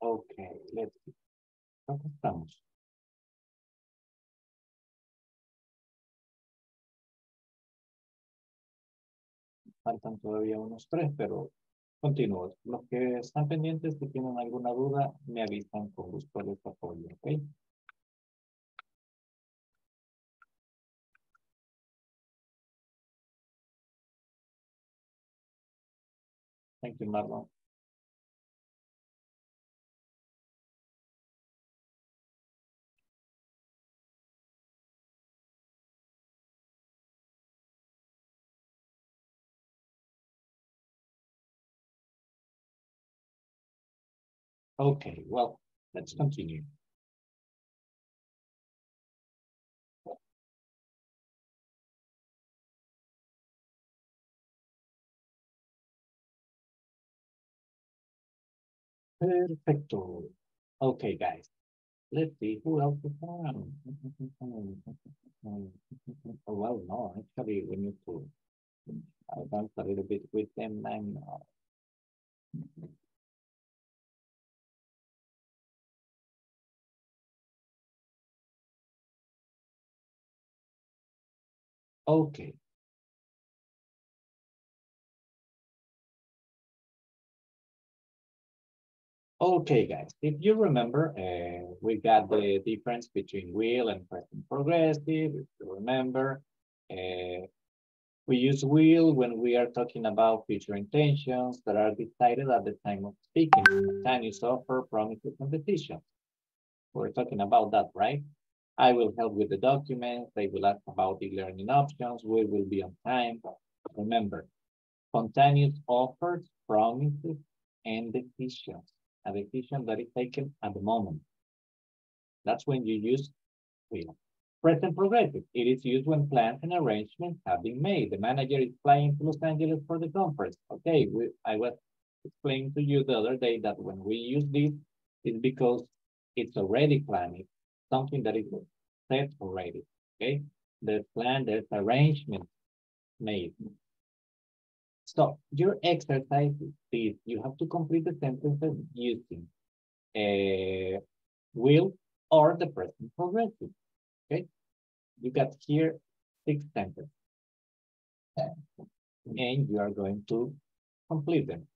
Ok, let's see. ¿Dónde estamos? Faltan todavía unos tres, pero continúo. Los que están pendientes, que tienen alguna duda, me avisan con gusto de su apoyo, ¿ok? Thank you, Marlon. Okay, well, let's continue. Perfecto. Okay, guys. Let's see who else is on. Well, no, actually, we need to advance a little bit with them and. Uh, Okay. Okay, guys, if you remember, uh, we got the difference between will and present progressive. If you remember, uh, we use will when we are talking about future intentions that are decided at the time of speaking, spontaneous offer, promises, and decisions. We're talking about that, right? I will help with the documents. They will ask about the learning options. We will be on time. Remember, spontaneous offers, promises, and decisions. A decision that is taken at the moment. That's when you use will. Present progressive. It is used when plans and arrangements have been made. The manager is flying to Los Angeles for the conference. Okay, we, I was explaining to you the other day that when we use this, it's because it's already planned. Something that is set already, okay? There's plan, there's arrangement made. So your exercise is this. You have to complete the sentences using uh, will or the present progressive, okay? You got here six sentences. And you are going to complete them,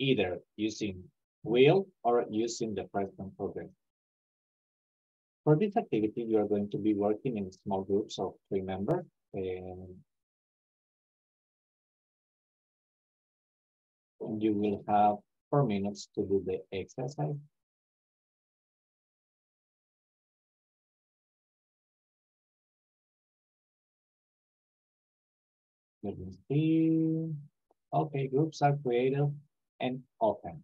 either using will or using the present progress. For this activity, you are going to be working in small groups of three members. And you will have four minutes to do the exercise. Let me see. Okay, groups are creative and open.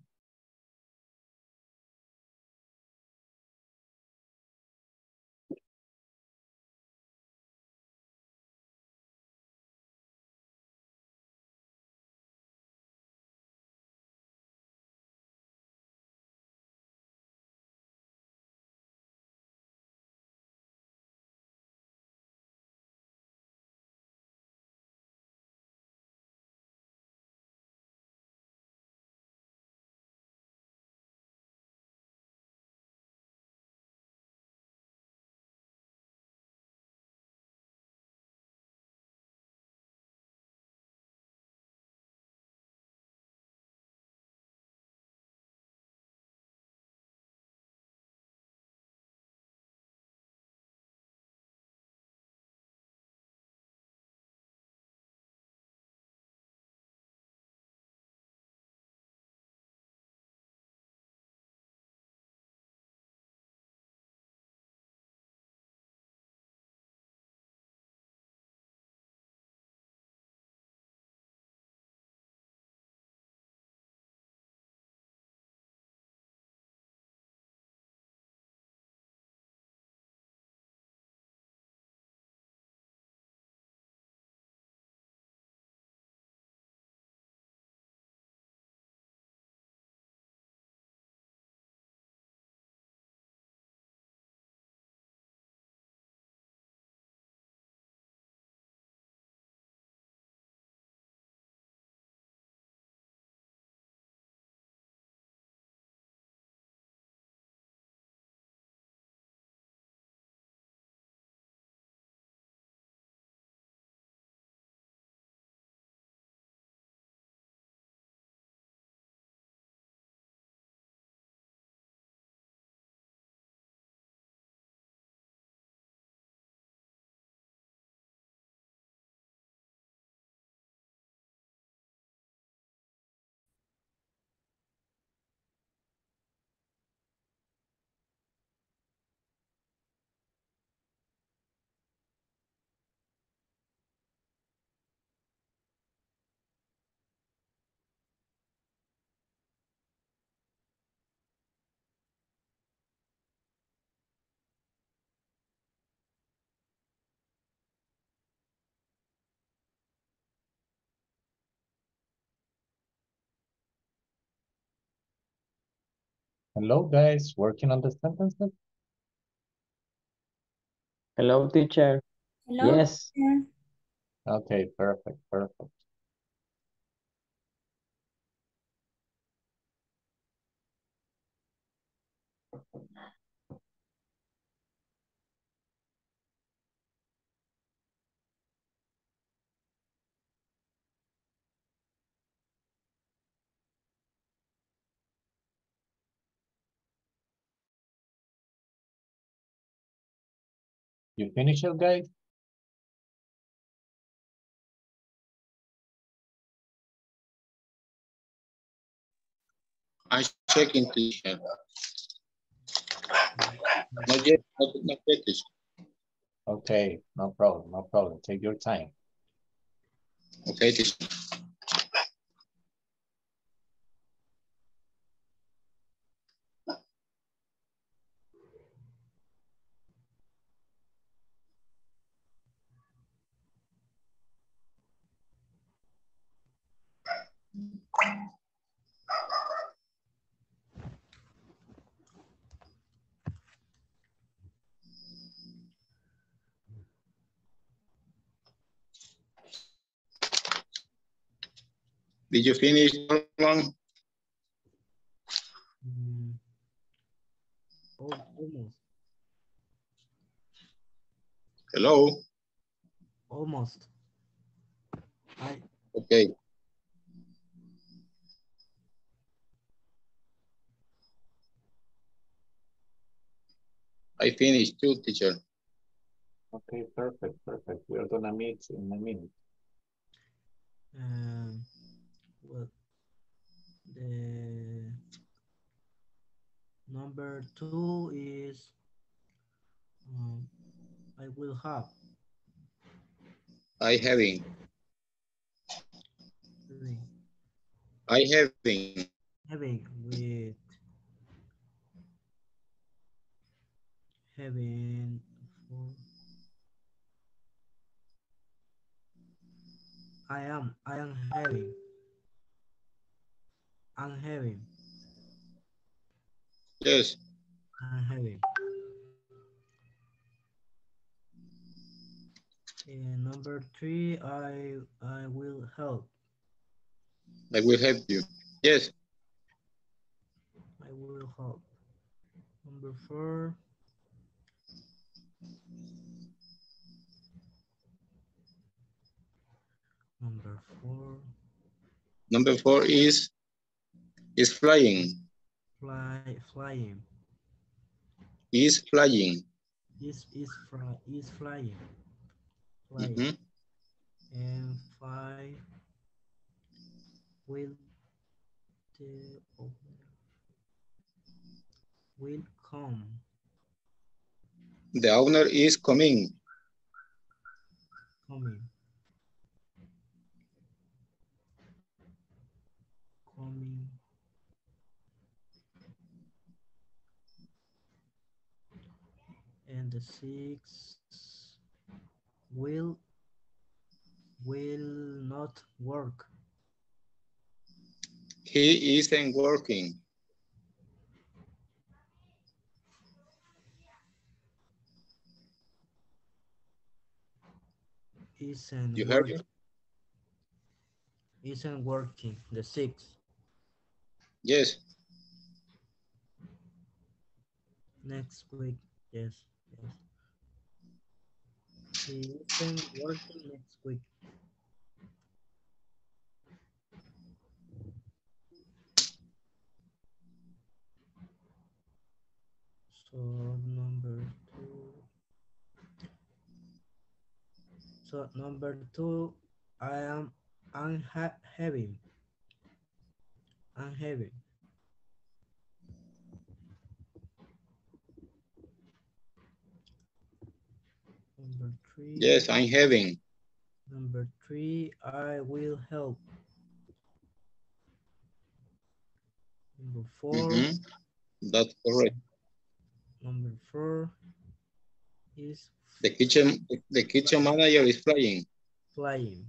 Hello, guys, working on the sentences? Hello, teacher. Hello, yes. Teacher. Okay, perfect, perfect. You finish it, guys? I'm checking, teacher. Not yet, not, not yet. Okay, no problem, no problem. Take your time. Okay, teacher. Did you finish long? Mm. Oh, almost. Hello. almost. I... Okay. I finished too, teacher. Okay, perfect, perfect. We are gonna meet in a minute. Um, well, the number two is um, I will have. I having. Having. I having. Having with. Having for I am I am having I'm having yes I'm having and number three I I will help I will help you yes I will help number four Number four. Number four is is flying. Fly flying. Is flying. Is is fly is flying. Flying. Mm-hmm. And five will the will come. The owner is coming. Coming. Coming. And the six will will not work. He isn't working. Isn't you heard it? Isn't working. The six. Yes. Next week. Yes. Yes. He isn't working next week. So number two. So number two, I am unha having. I'm having. Number three. Yes, I'm having. Number three, I will help. Number four. Mm-hmm. That's correct. Number four is the kitchen. The kitchen manager is flying. Flying.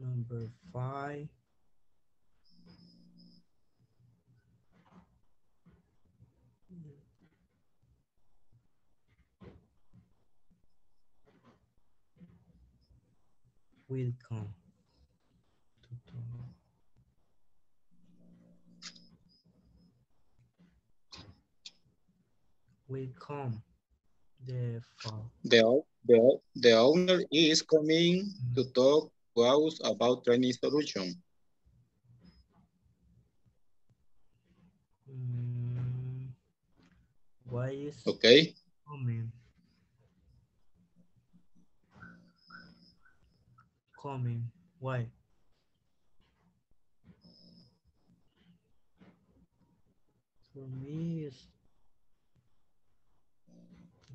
Number five. Will come. Will come. The the the the owner is coming mm-hmm. to talk to us about training solution. Mm, why is okay? Coming? Coming. Why? For me, it's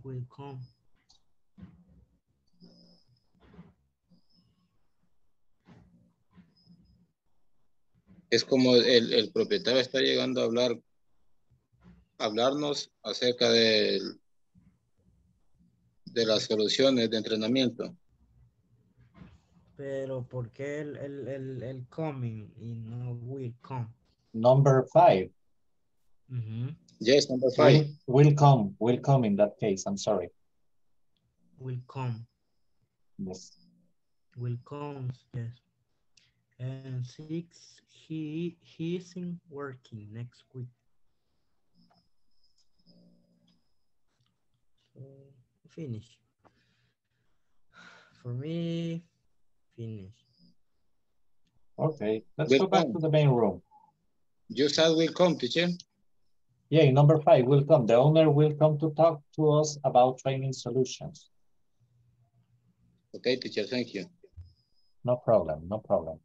will come. Es como el, el propietario está llegando a hablar, hablarnos acerca de, de las soluciones de entrenamiento. Pero ¿por qué el, el, el, el coming y no will come? Number five. Mm-hmm. Yes, number five. Will, will come, will come in that case, I'm sorry. Will come. Yes. Will come, yes. And six, he, he isn't working next week. So, finish. for me. Finish. Okay, let's we'll go back come. to the main room. You said we'll come, teacher? Yeah, number five, we'll come. The owner will come to talk to us about training solutions. Okay, teacher, thank you. No problem, no problem.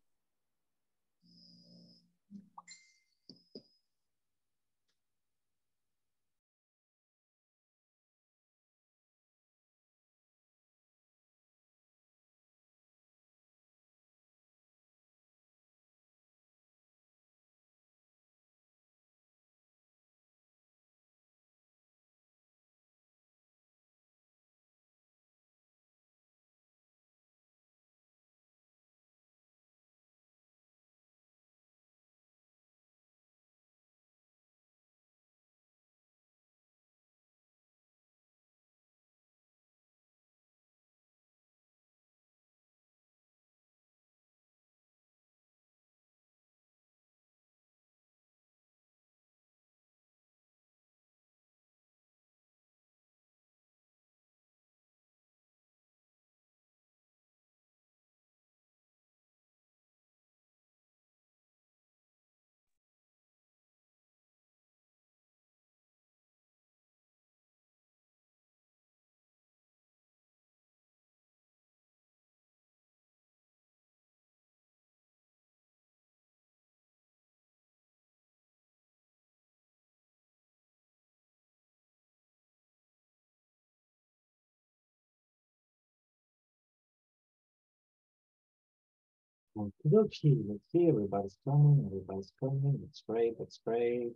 Okay, let's see, everybody's coming, everybody's coming, that's great, that's great.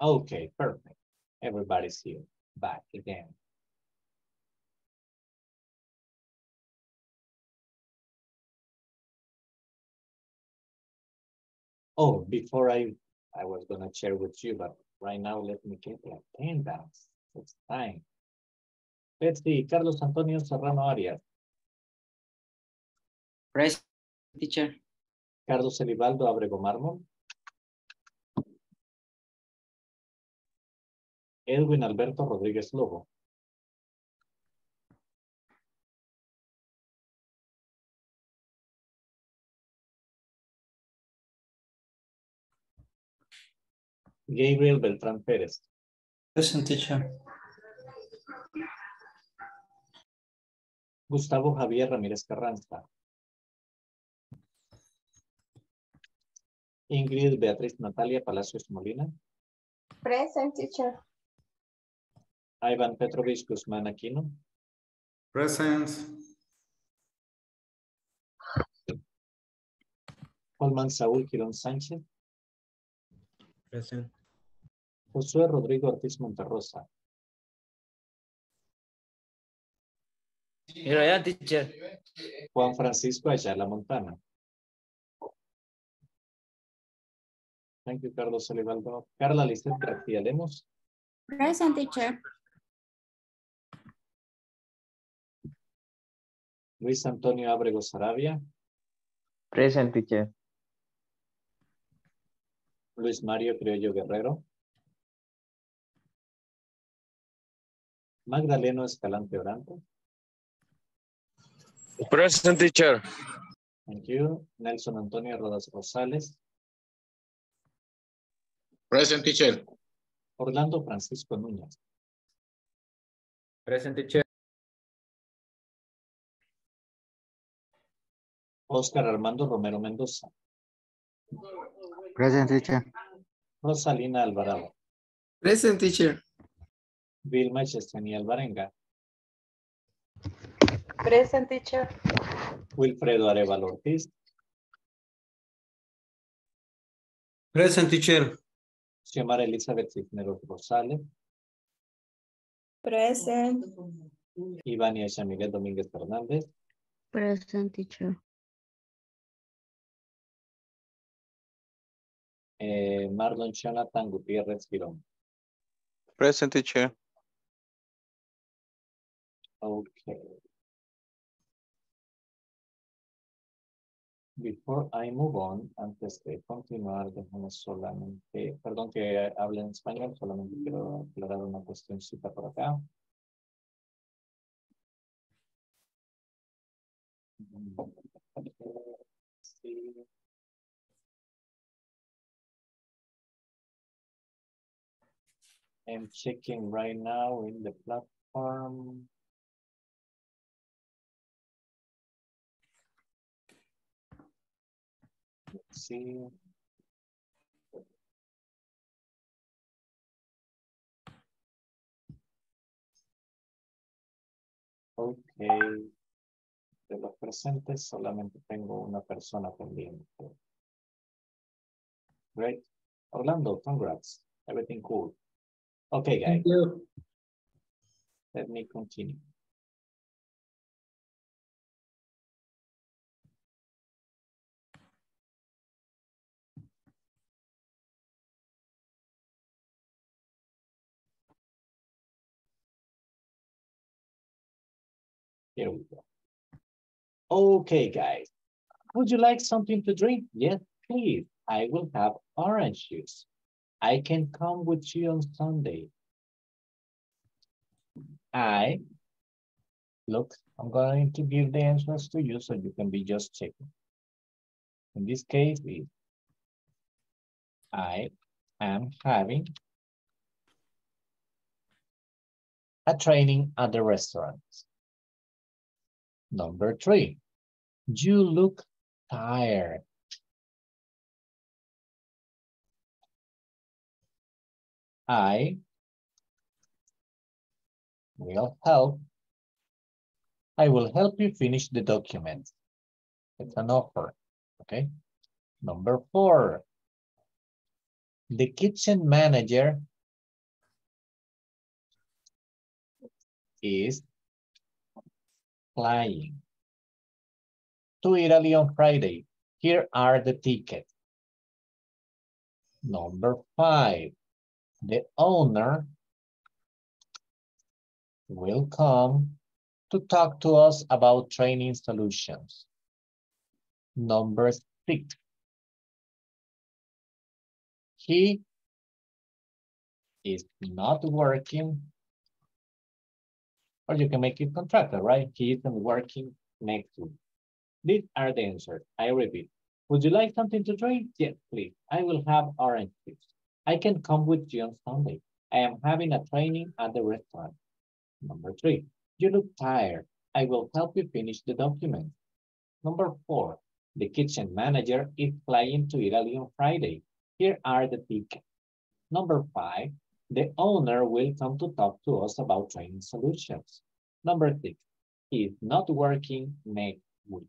Okay, perfect. Everybody's here, back again. Oh, before I, I was gonna share with you, but right now let me get the attendance. It's time. Let's see, Carlos Antonio Serrano Arias. Present, teacher. Carlos Elivaldo Abrego Marmol. Edwin Alberto Rodríguez Lobo. Gabriel Beltrán Pérez. Present, teacher. Gustavo Javier Ramírez Carranza. Ingrid Beatriz Natalia Palacios Molina. Present, teacher. Ivan Petrovich Guzman Aquino. Present. Holman Saúl Girón Sánchez. Present. Josué Rodrigo Ortiz Monterrosa. Here I am, teacher. Juan Francisco Ayala Montano. Thank you, Carlos Elivaldo. Carla Lissette García Lemus. Present, teacher. Luis Antonio Ábrego Sarabia. Present, teacher. Luis Mario Criollo Guerrero. Magdaleno Escalante Orantes. Present, teacher. Thank you. Nelson Antonio Rodas Rosales. Present, teacher. Orlando Francisco Nunez. Present, teacher. Oscar Armando Romero Mendoza. Present, teacher. Rosalina Alvarado. Present, teacher. Vilma Yesenia Alvarenga. Present, teacher. Wilfredo Arevalo Ortiz. Present, teacher. Xiomara Elizabeth Cisneros Rosales. Present. Ivania Chamile Dominguez Fernandez. Present, teacher. Eh, Marlon Jonathan Gutierrez-Quirón. Present, teacher. Before I move on, antes de continuar, déjenme solamente, perdón que hable en español, solamente quiero aclarar una cuestióncita por acá. Sí. I'm checking right now in the platform. Let's see. Okay. De los presentes, solamente tengo una persona pendiente. Great. Orlando, congrats. Everything cool. Okay, guys. Thank you. Let me continue. Here we go. Okay, guys. Would you like something to drink? Yes, please. I will have orange juice. I can come with you on Sunday. I, look, I'm going to give the answers to you so you can be just checking. In this case, it's I am having a training at the restaurant. Number three, you look tired. I will help. I will help you finish the document. It's an offer, okay? Number four, the kitchen manager is flying to Italy on Friday. Here are the tickets. Number five, the owner will come to talk to us about training solutions. Number six, he is not working. Or you can make it contracted, right? He isn't working next week. These are the answers. I repeat. Would you like something to drink? Yes, please. I will have orange juice. I can come with you on Sunday. I am having a training at the restaurant. Number three, you look tired. I will help you finish the document. Number four, the kitchen manager is flying to Italy on Friday. Here are the tickets. Number five, the owner will come to talk to us about training solutions. Number six, he is not working next week.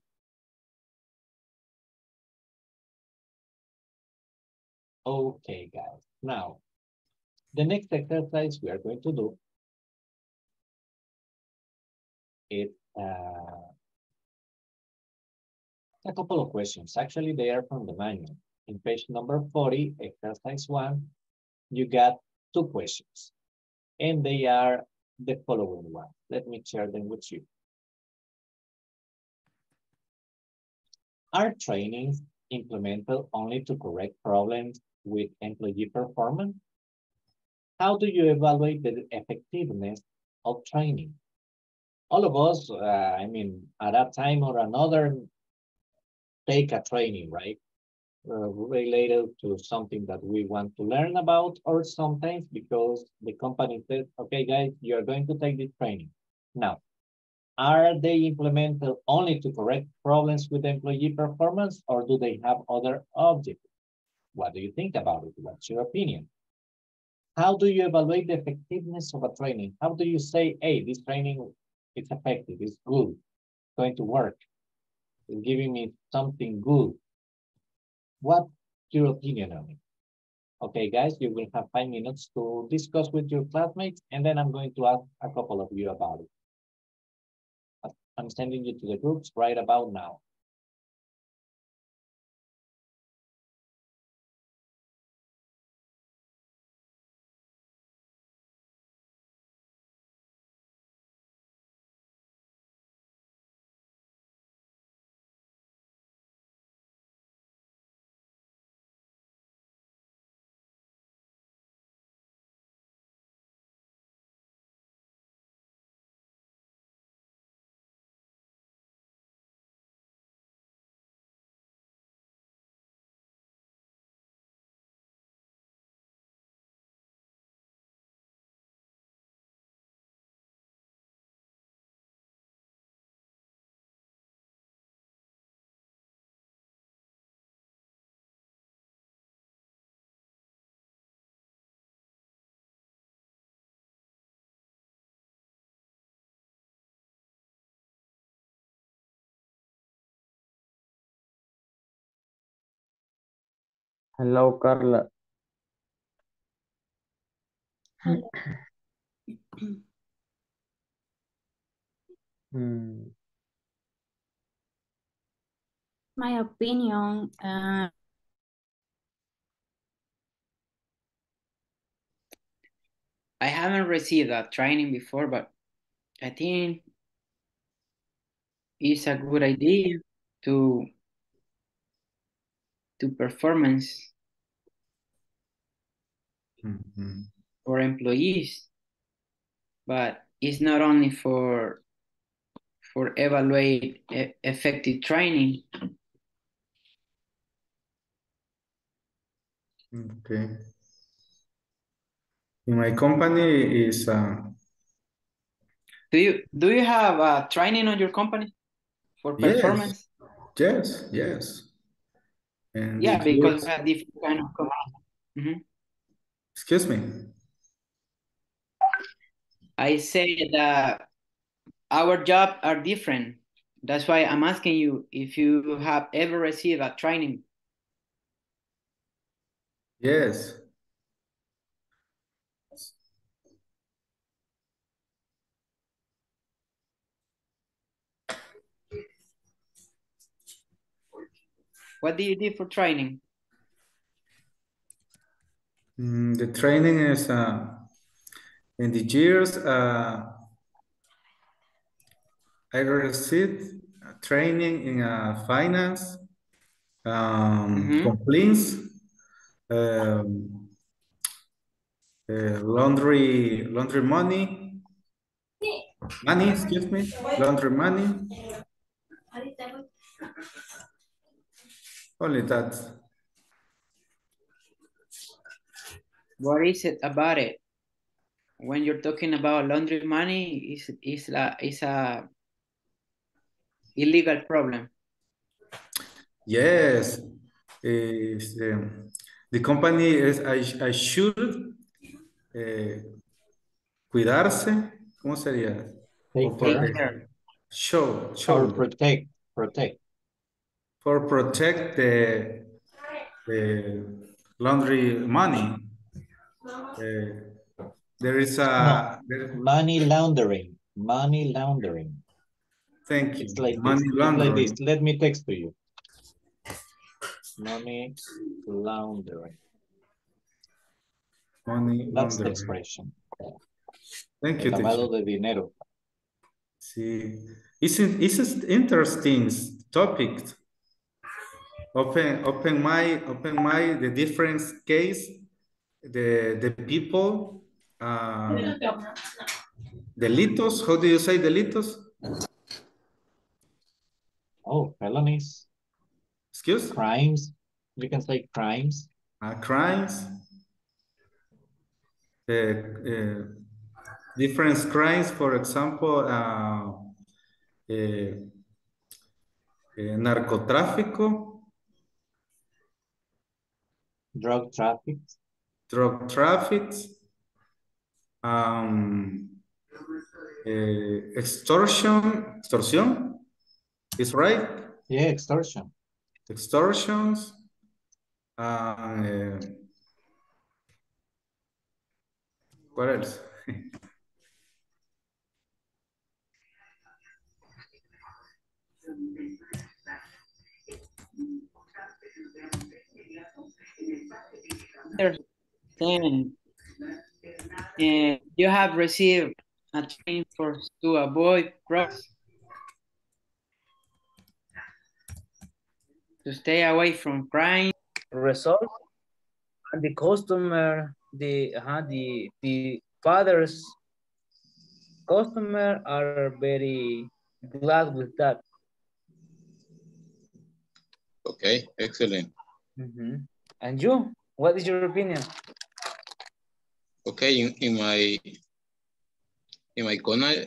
Okay, guys. Now, the next exercise we are going to do is uh, a couple of questions. Actually, they are from the manual. In page number forty, exercise one, you got two questions, and they are the following one. Let me share them with you. Are trainings implemented only to correct problems with employee performance? How do you evaluate the effectiveness of training? All of us, uh, I mean, at that time or another, take a training, right? Uh, related to something that we want to learn about, or sometimes because the company says, okay, guys, you're going to take this training. Now, are they implemented only to correct problems with employee performance, or do they have other objectives? What do you think about it? What's your opinion? How do you evaluate the effectiveness of a training? How do you say, hey, this training is effective, it's good, it's going to work, it's giving me something good? What's your opinion on it? Okay, guys, you will have five minutes to discuss with your classmates, and then I'm going to ask a couple of you about it. I'm sending you to the groups right about now. Hello, Carla. Hmm. My opinion. Uh... I haven't received that training before, but I think it's a good idea to to performance mm-hmm. for employees, but it's not only for for evaluate e- effective training. Okay. In my company is. Uh... Do you do you have a training on your company for performance? Yes, yes, yes. And yeah, because we have different kind of company. Mm-hmm. Excuse me. I say that our jobs are different. That's why I'm asking you if you have ever received a training. Yes. What do you do for training? Mm, the training is uh, in the years uh, I received training in uh, finance, um, mm-hmm. complaints, um, uh, laundry, laundry money, money. Excuse me, laundry money. Only that. What is it about it? When you're talking about laundering money, is is a is a illegal problem? Yes, is um, the company is I I should eh, cuidarse. ¿Cómo sería? Take care. Show show. Or protect protect. For protect the, the laundry money. Uh, there is a... No. Money laundering. Money laundering. Thank you. It's like money this. laundering. It's like this. Let me text to you. Money laundering. Money laundering. That's the expression. Thank you. El lavado de dinero. See, isn't isn't interesting topic. Open, open my, open my, the different case, the the people, um, delitos. How do you say delitos? Oh, felonies. Excuse? Crimes. You can say crimes. Uh, crimes. Uh, uh, different crimes. For example, uh, uh, uh, narcotráfico. Drug traffic. Drug traffic. Um, uh, extortion. Extortion. Is right? Yeah, extortion. Extortions. Uh, uh, what else? Then uh, you have received a training for to avoid drugs, to stay away from crime. Result, and the customer, the uh, the the father's customer are very glad with that. Okay, excellent. Mm-hmm. And you? What is your opinion? Okay, in, in my in my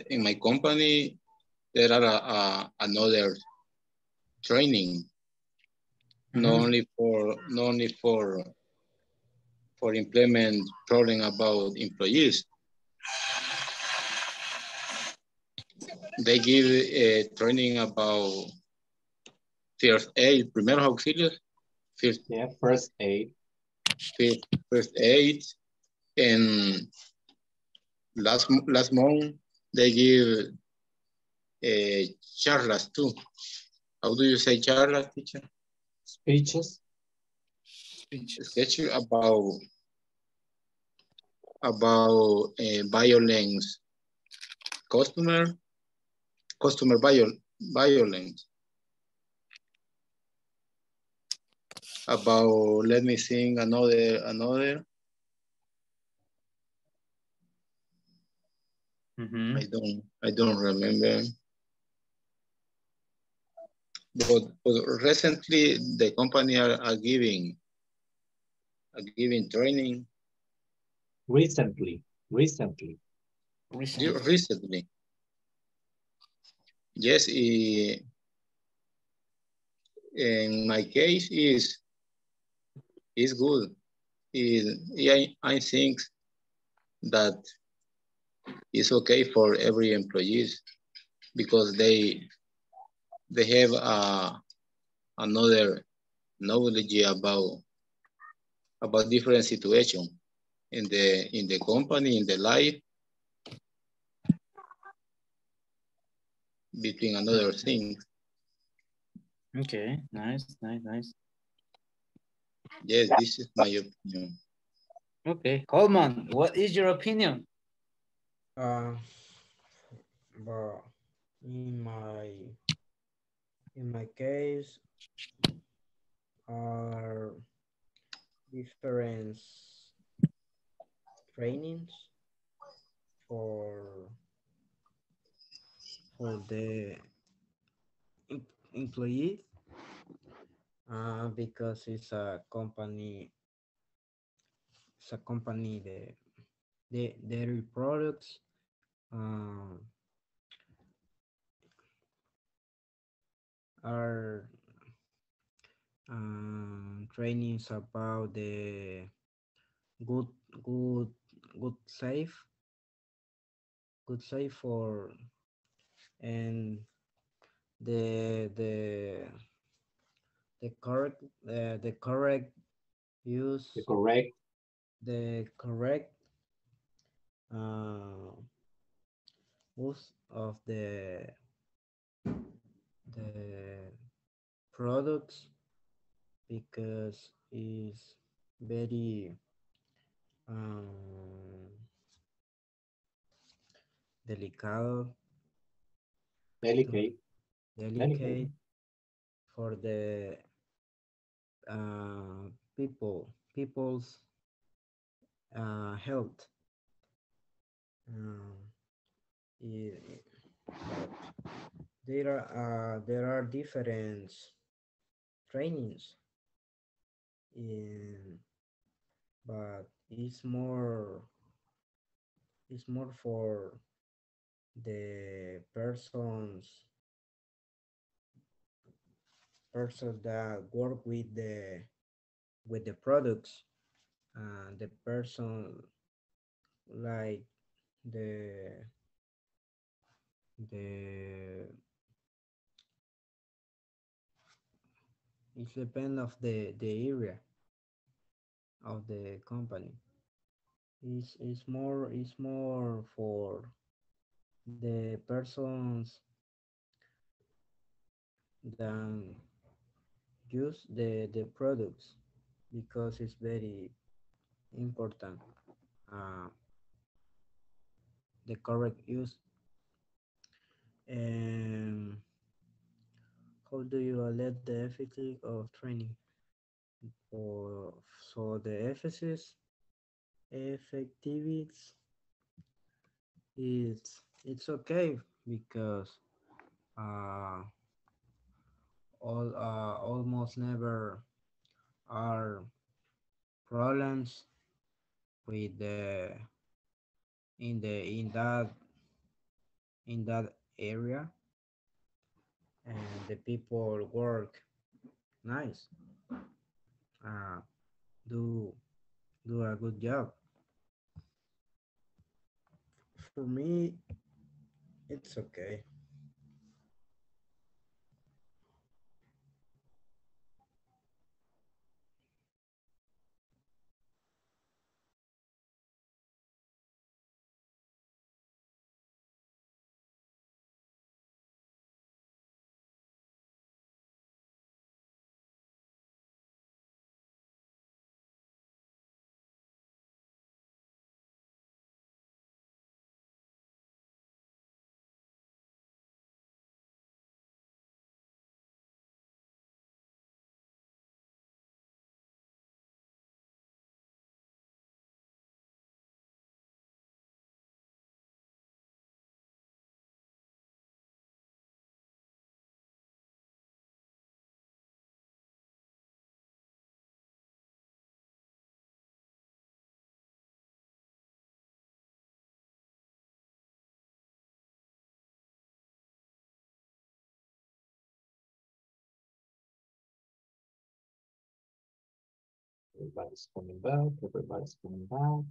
in my company, there are a, a, another training. Mm-hmm. Not only for not only for for implement problem about employees. They give a training about first aid, primeros auxilios. First, yeah, first aid. first aid, and last last month they give uh, charlas too. How do you say charlas, teacher? Speeches. Speeches. Speeches about about uh, violence, customer customer viol violence. About, let me think, another, another. Mm-hmm. I don't, I don't remember. But, but recently the company are, are giving, are giving training. Recently, recently, recently. recently. Yes, it, in my case is. It's good. It, yeah, I think that it's okay for every employees because they they have uh, another knowledge about about different situation in the in the company, in the life, between another thing. Okay, nice, nice, nice. Yes, this is my opinion. Okay, Holman, what is your opinion? Uh, but in my in my case, are different trainings for for the employee. Uh, because it's a company, it's a company that the dairy products. Um, are um, trainings about the good, good, good safe, good safe for, and the the. The correct, uh, the correct use. The correct. The correct uh, use of the the products, because it's very um, delicado. Delicate. Delicate. Delicate for the. Uh, people, people's uh, health. Um, yeah, there are uh, there are different trainings, in, but it's more it's more for the persons. Persons that work with the with the products, uh, the person like the the it depends of the the area of the company. It's it's more it's more for the persons than use the, the products, because it's very important, uh, the correct use. And how do you let the efficacy of training? Or, so the emphasis, effectiveness, it's, it's okay because uh, all uh, almost never are problems with the in the in that in that area, and the people work nice, uh, do do a good job. For me, it's okay. Everybody's coming back. Everybody's coming back.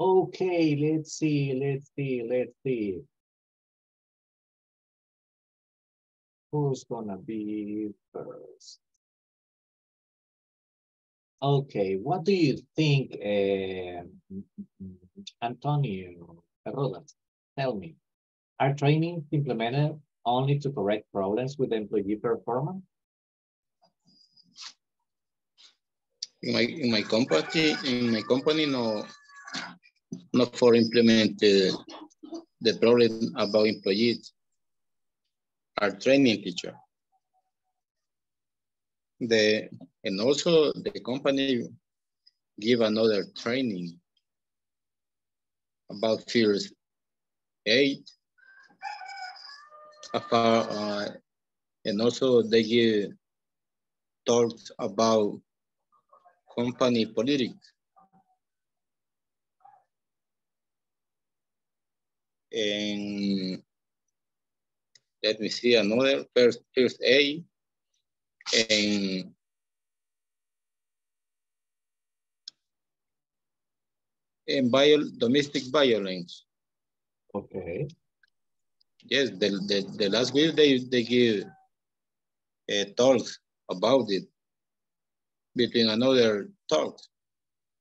Okay, let's see, let's see, let's see. Who's gonna be first? Okay, what do you think, uh, Antonio Rodas? Tell me, are trainings implemented only to correct problems with employee performance? In my, in my company, in my company, no. Not for implement uh, the problem about employees, our training teacher. The, and also the company give another training about first aid, about, uh, and also they give talks about company politics. And let me see another first first aid and and viol, domestic violence. Okay. Yes, the the, the last week they they give a talk about it between another talk,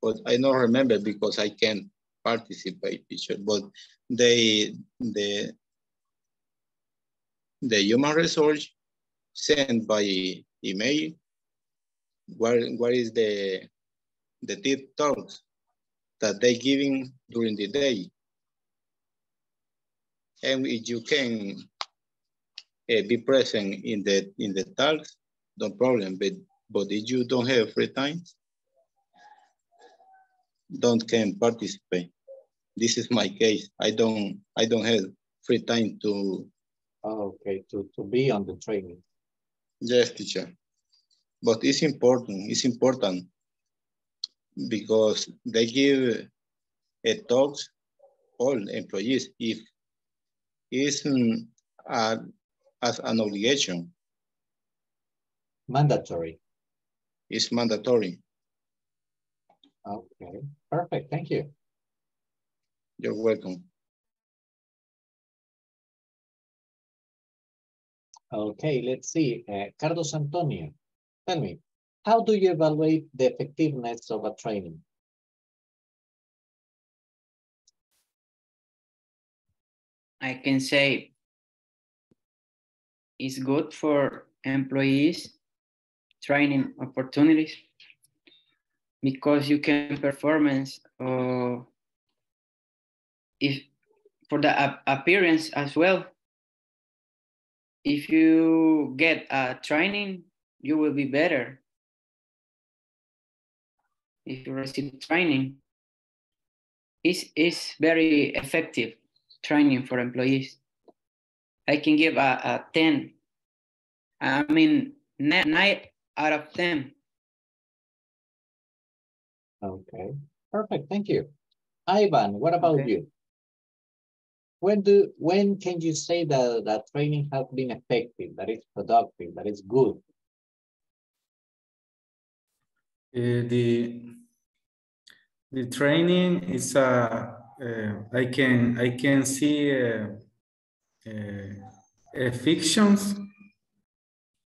but I don't remember because I can't participate, teacher, but they, the, the human resource sent by email, where, where is the, the tip talks that they giving during the day. And if you can uh, be present in the, in the talks, no problem, but, but if you don't have free time, don't can participate. This is my case. I don't. I don't have free time to. Oh, okay, to to be on the training. Yes, teacher. But it's important. It's important because they give a talk all employees if it's um, a, as an obligation. Mandatory. It's mandatory. Okay. Perfect. Thank you. You're welcome. Okay, let's see. Uh, Carlos Antonio, tell me, how do you evaluate the effectiveness of a training? I can say it's good for employees training opportunities because you can performance or uh, if for the uh, appearance as well. If you get a training, you will be better. If you receive training, it's, it's very effective training for employees. I can give a, a ten, I mean, nine out of ten. Okay, perfect, thank you. Ivan, what about okay. you? When do when can you say that, that training has been effective, that it's productive, that it's good? Uh, the the training is a uh, I can I can see uh, uh, affections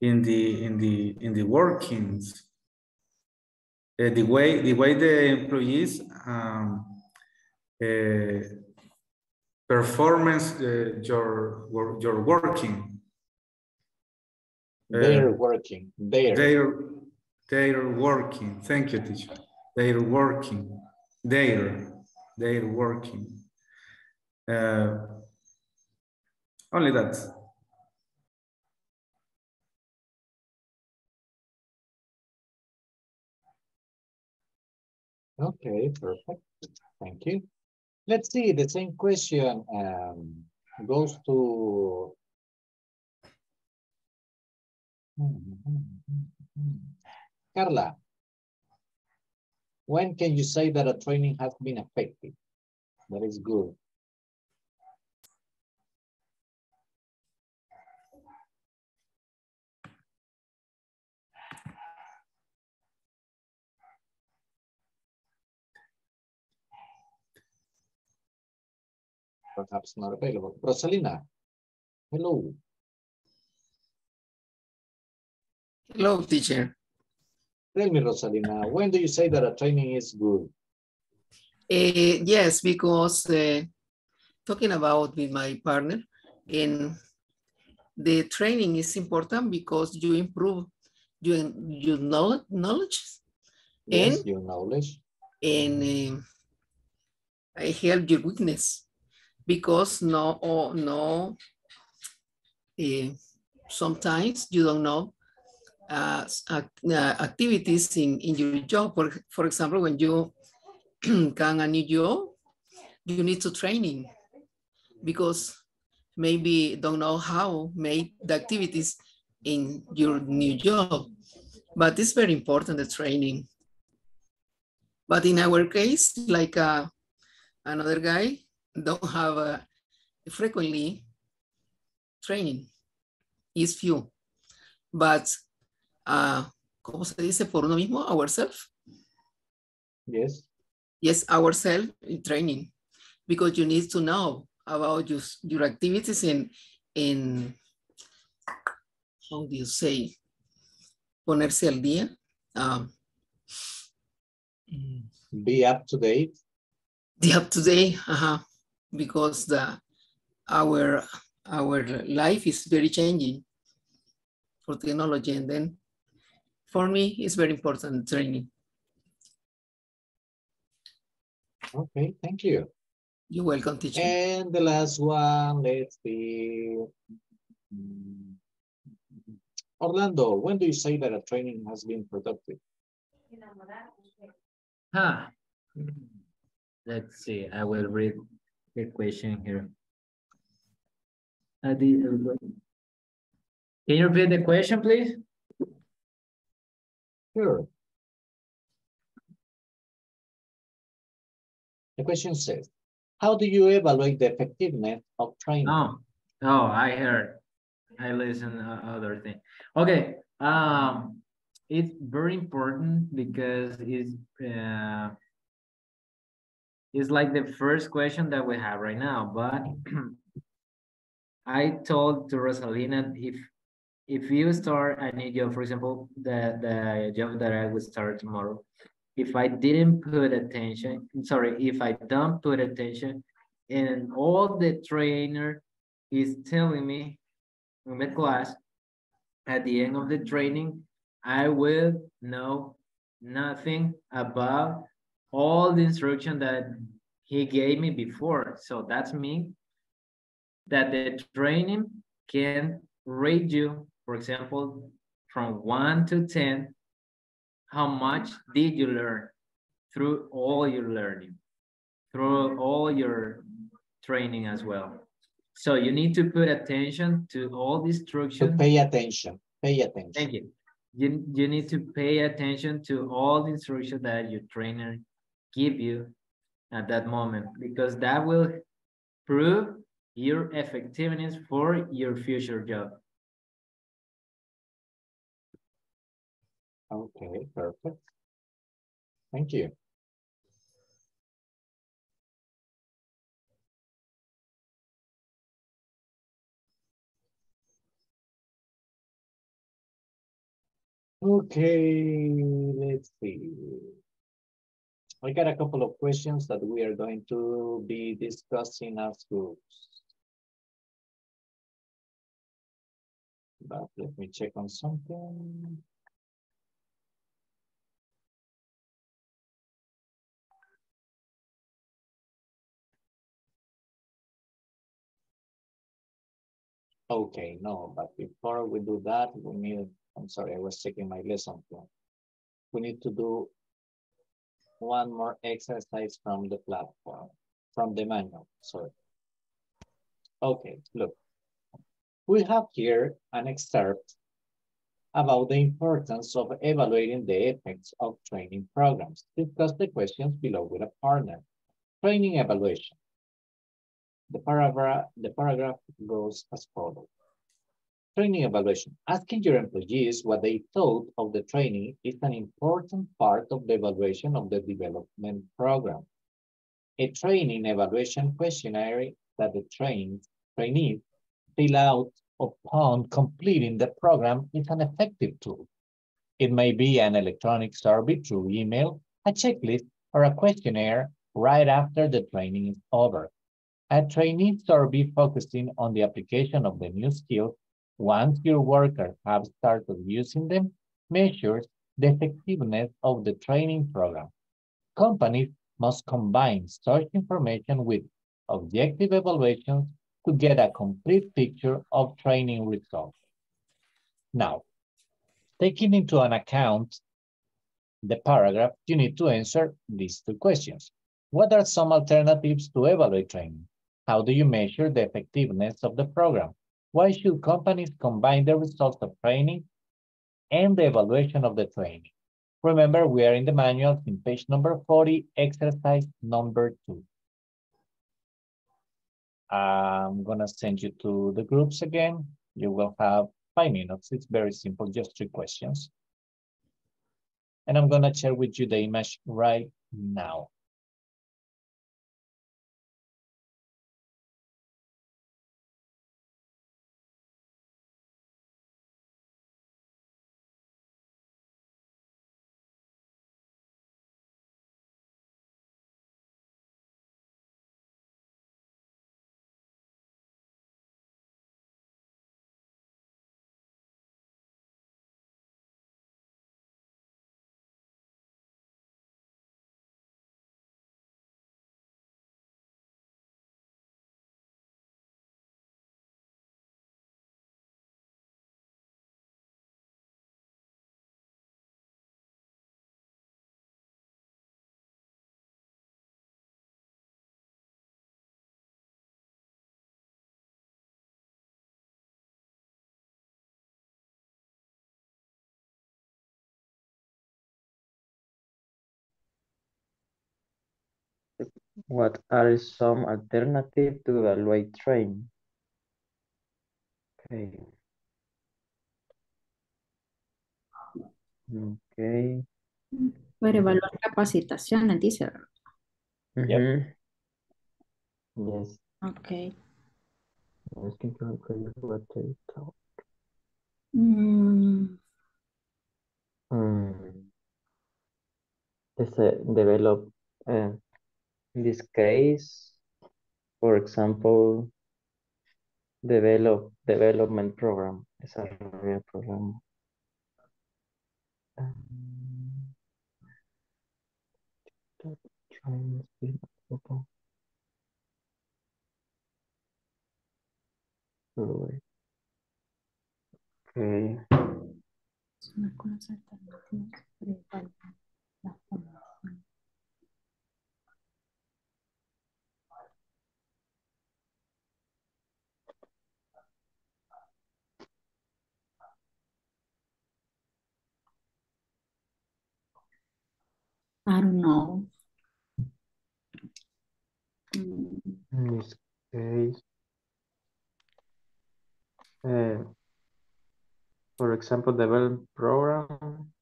in the in the in the workings. Uh, the way the way the employees um, uh, performance uh, your your working. Uh, they're working. They're. they're they're working. Thank you, teacher. They're working. They're they're working. Uh, only that. Okay, perfect. Thank you. Let's see, the same question um, goes to... Carla, when can you say that a training has been effective? That is good. Perhaps not available. Rosalina, hello. Hello, teacher. Tell me, Rosalina, when do you say that a training is good? Uh, yes, because uh, talking about with my partner, and the training is important because you improve your, your knowledge. knowledge yes, and, your knowledge. And uh, I help your weakness. Because no, oh, no. Uh, sometimes you don't know uh, uh, activities in, in your job. For, for example, when you can a new job, you need to training because maybe don't know how make the activities in your new job. But it's very important, the training. But in our case, like uh, another guy, don't have a frequently training, is few, but uh, ¿cómo se dice? Por uno mismo, ourselves. Yes. Yes, ourselves in training, because you need to know about your, your activities and, and how do you say, ponerse al día. Um, be up to date. Be up to date, uh-huh. Because the our our life is very changing for technology, and then for me it's very important training. Okay, thank you. You're welcome, teacher. And the last one, let's see. Orlando, when do you say that a training has been productive? Huh. Let's see, I will read the question here. I did, can you repeat the question, please? Sure. The question says, how do you evaluate the effectiveness of training? Oh, oh I heard. I listened to other things. Okay. Um, it's very important because it's... Uh, It's like the first question that we have right now, but I told to Rosalina, if if you start a new job, for example, the, the job that I would start tomorrow, if I didn't put attention, sorry, if I don't put attention, and all the trainer is telling me in the class, at the end of the training, I will know nothing about all the instruction that he gave me before. So that's mean that the training can rate you, for example, from one to ten, how much did you learn through all your learning, through all your training as well. So you need to put attention to all the instruction. To pay attention, pay attention. Thank you. You, you need to pay attention to all the instruction that your trainer give you at that moment, because that will prove your effectiveness for your future job. Okay, perfect. Thank you. Okay, let's see. I got a couple of questions that we are going to be discussing as groups. But let me check on something. Okay, no, but before we do that, we need, I'm sorry, I was checking my lesson plan. We need to do one more exercise from the platform, from the manual, sorry. Okay, look. We have here an excerpt about the importance of evaluating the effects of training programs. Discuss the questions below with a partner. Training evaluation. The paragraph, the paragraph goes as follows. Training evaluation. Asking your employees what they thought of the training is an important part of the evaluation of the development program. A training evaluation questionnaire that the trained trainees fill out upon completing the program is an effective tool. It may be an electronic survey through email, a checklist, or a questionnaire right after the training is over. A trainee survey focusing on the application of the new skills once your workers have started using them measures the effectiveness of the training program. Companies must combine such information with objective evaluations to get a complete picture of training results. Now, taking into an account the paragraph, you need to answer these two questions. What are some alternatives to evaluate training? How do you measure the effectiveness of the program? Why should companies combine the results of training and the evaluation of the training? Remember, we are in the manual in page number forty, exercise number two. I'm going to send you to the groups again. You will have five minutes. It's very simple, just three questions. And I'm going to share with you the image right now. What are some alternatives to evaluate training? Okay. Okay. Para evaluar capacitaciones, dice. Mm-hmm. Yes. Okay. Mm. Mm. It's a develop. Uh, In this case, for example, develop development program is a real program. Okay. I don't know. Mm. In this case, uh, for example, development program,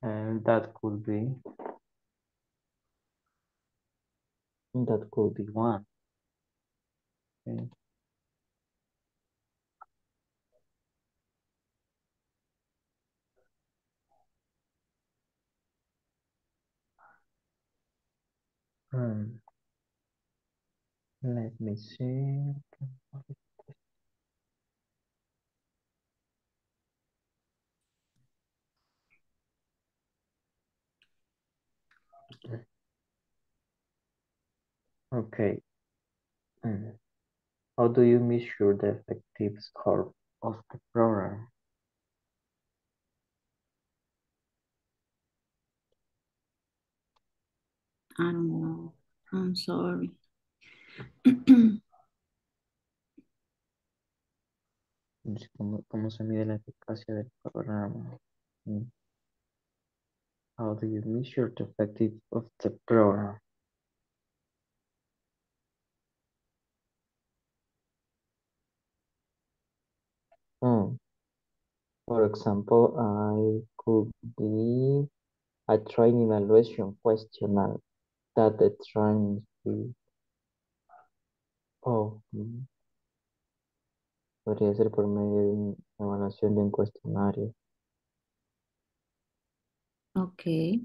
and that could be that could be one. Okay. Um, let me see. Okay. Um, how do you measure the effective score of the program? I don't know. I'm sorry. ¿Cómo, ¿Cómo se mide la eficacia del programa? How do you measure the effectiveness of the program? Hmm. For example, I could be a training evaluation questionnaire that the training is. Oh. Podría ser por medio de una evaluación de un cuestionario. Okay.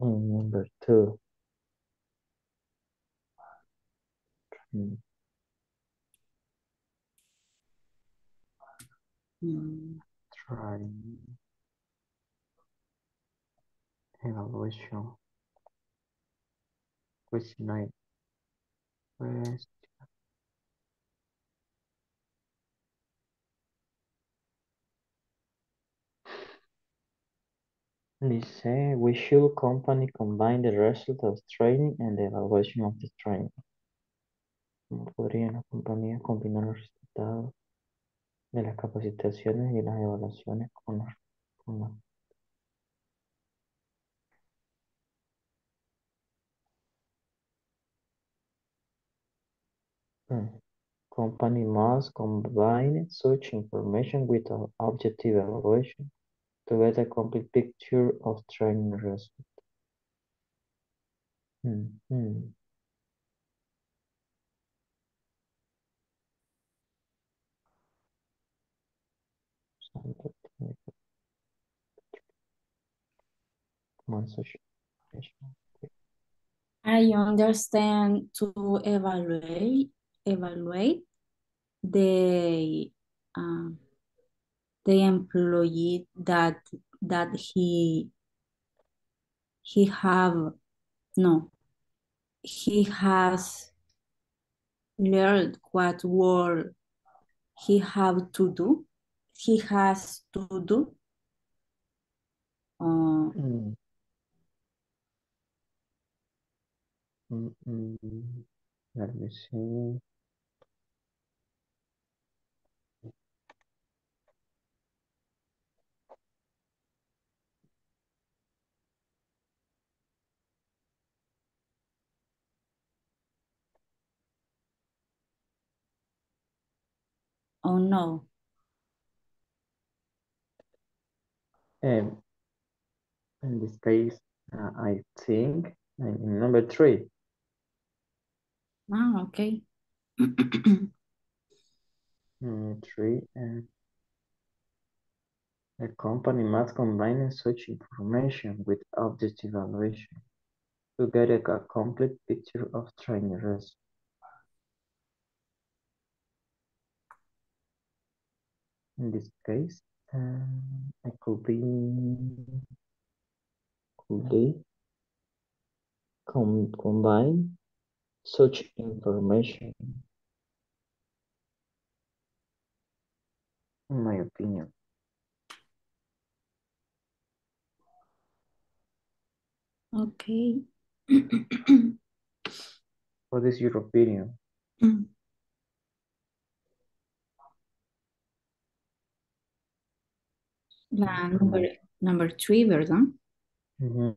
And number two. Mm. Mm. Trying evaluation questionnaire. Question. They say we should company combine the result of training and the evaluation of the training. Podría una compañía combinar los resultados de las capacitaciones y las evaluaciones con los con los hmm. Company must combine such information with an objective evaluation to get a complete picture of training results. Mm-hmm. I understand to evaluate evaluate the um the employee that that he he have no he has learned what work he have to do he has to do um mm. Mm -mm. Let me see. Oh no. Um, in this case, uh, I think uh, number three. Oh, okay. Number three. Uh, the company must combine such information with objective evaluation to get a, a complete picture of training results. In this case, um, I could be, could be com combine such information, in my opinion. Okay. What is your opinion? Mm. La number, number three, ¿verdad? Mm-hmm.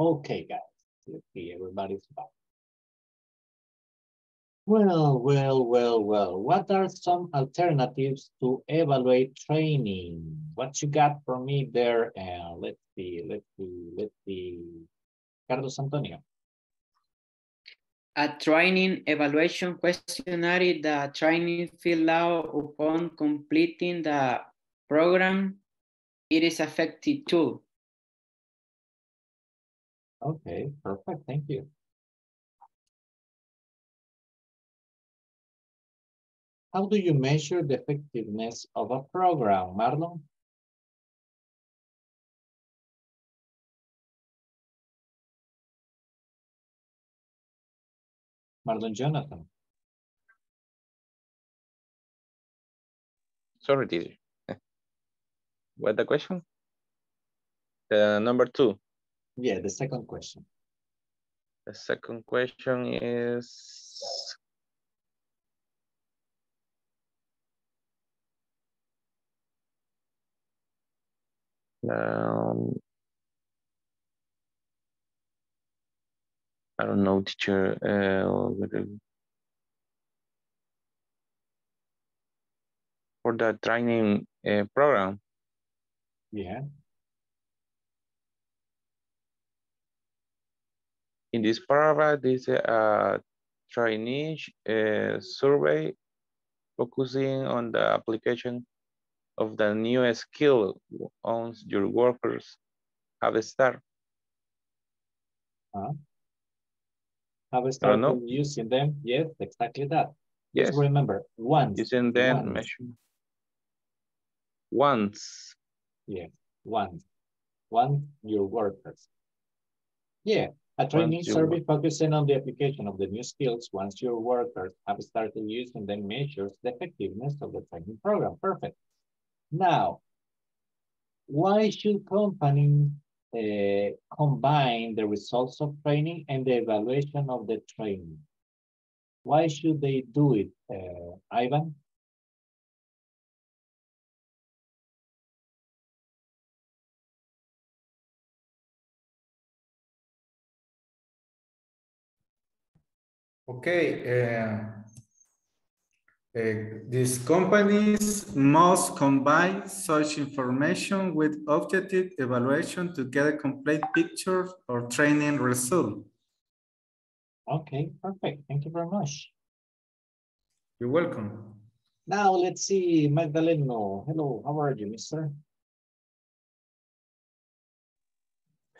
Okay, guys, let's see, everybody's back. Well, well, well, well, what are some alternatives to evaluate training? What you got for me there? Uh, let's see, let's see, let's see. Carlos Antonio. A training evaluation questionnaire that training fill out upon completing the program. It is effective tool. Okay, perfect, thank you. How do you measure the effectiveness of a program, Marlon? Marlon Jonathan. Sorry, teacher. What's the question? The number two. Yeah, the second question. The second question is... Um, I don't know, teacher. Uh, for the training uh, program. Yeah. In this paragraph, this uh, trainee uh, survey focusing on the application of the new skill once your workers have a start. Uh, have a start using them. Yes, exactly that. Yes. Just remember, once. Using them. Once. once. Yes, once. Once your workers. Yeah, a training survey focusing on the application of the new skills once your workers have started using them measures the effectiveness of the training program. Perfect. Now, why should companies uh, combine the results of training and the evaluation of the training? Why should they do it, uh, Ivan? Okay. Uh... Uh, these companies must combine such information with objective evaluation to get a complete picture or training result. Okay, perfect. Thank you very much. You're welcome. Now let's see, Magdaleno. Hello, how are you, mister?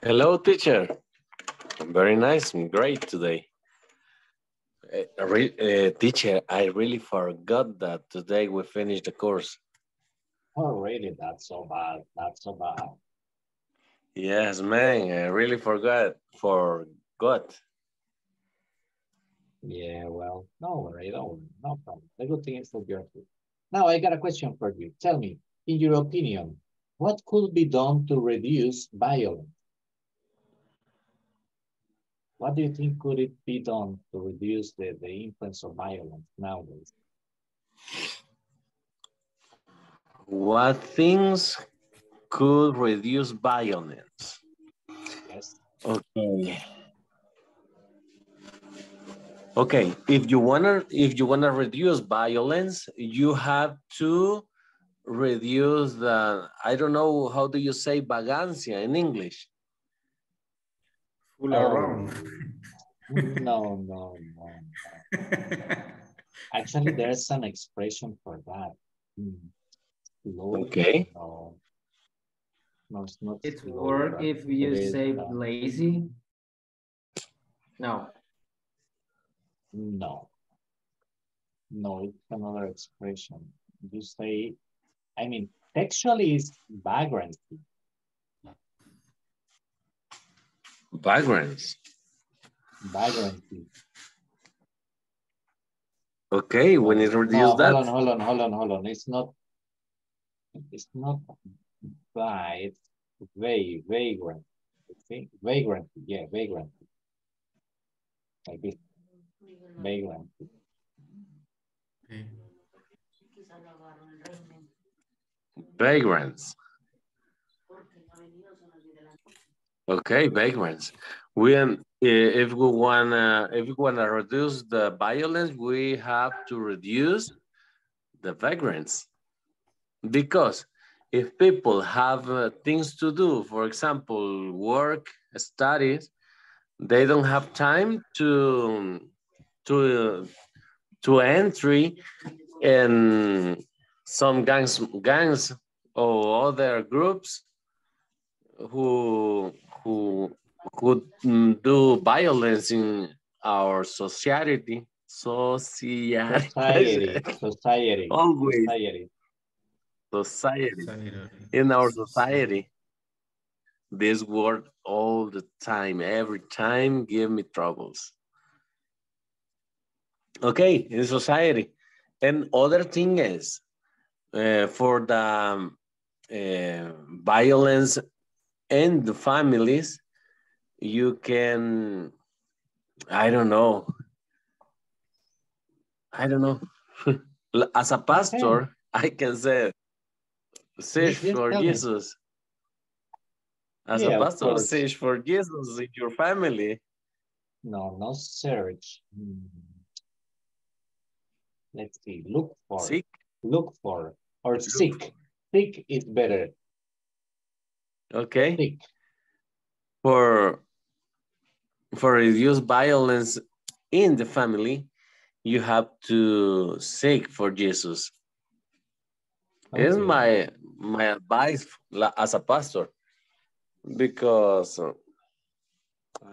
Hello, teacher. Very nice and great today. Uh, uh, teacher, I really forgot that today we finished the course. Oh, really? That's so bad. That's so bad. Yes, man. I really forgot. Forgot. Yeah, well, no worry. No, no problem. The good thing is that you're here. Now, I got a question for you. Tell me, in your opinion, what could be done to reduce violence? What do you think could it be done to reduce the, the influence of violence nowadays? What things could reduce violence? Yes. Okay. Okay. If you wanna if you wanna reduce violence, you have to reduce the I don't know how do you say vagancia in English. Full around. No, no, no, no. Actually, there's an expression for that. Mm. Slow, okay. No, no, it's not. It's slow, work right? If you it say is, uh, lazy. No. No. No, it's another expression. You say, I mean, actually, it's vagrancy. Vagrancy. Vagrancy. Okay, when it reduces no, that. Hold on, hold on, hold on, hold on. It's not. It's not by. It's very vagrant. Okay, vagrancy. Yeah, vagrancy. Like this. Vagrancy. Okay. Vagrants. Okay, vagrants. We um, if we wanna if we wanna reduce the violence, we have to reduce the vagrants, because if people have uh, things to do, for example, work, studies, they don't have time to to uh, to entry in some gangs gangs or other groups who who could do violence in our society. Society. Society. Society. Always. Society. Society. In our society. This word all the time, every time, give me troubles. Okay, in society. And other thing is, uh, for the um, uh, violence and the families, you can, I don't know. I don't know. As a pastor, okay. I can say, search for Jesus. Me. As yeah, a pastor, search for Jesus in your family. No, no search. Let's see, look for. Seek. Look for, or look. Seek. Seek is better. Okay. Seek. For, for reduce violence in the family, you have to seek for Jesus. Okay. It's my, my advice as a pastor, because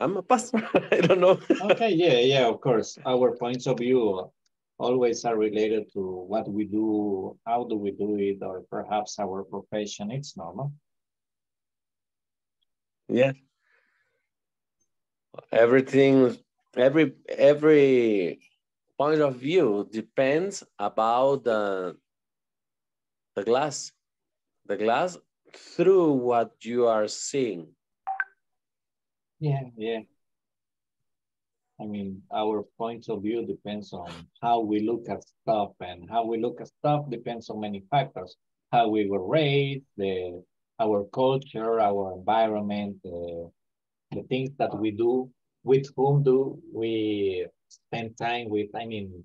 I'm a pastor, I don't know. Okay, yeah, yeah, of course. Our points of view always are related to what we do, how do we do it, or perhaps our profession, it's normal. Yeah. Everything, every, every point of view depends about the, the glass, the glass through what you are seeing. Yeah, yeah. I mean, our point of view depends on how we look at stuff, and how we look at stuff depends on many factors. How we were raised, the, our culture, our environment, uh, the things that we do, with whom do we spend time with. I mean,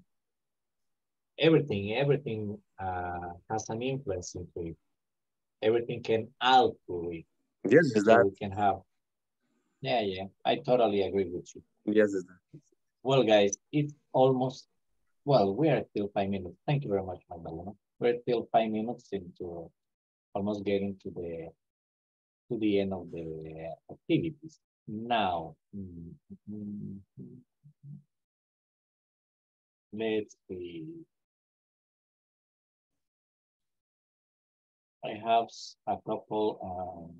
everything, everything uh, has an influence into it. Everything can add to it. Yes, so that we can have. Yeah, yeah, I totally agree with you. Yes, it's that. Well, guys, it's almost, well, we are still five minutes. Thank you very much, Magdalena. We're still five minutes into almost getting to the, to the end of the activities. Now, let's see. I have a couple, um,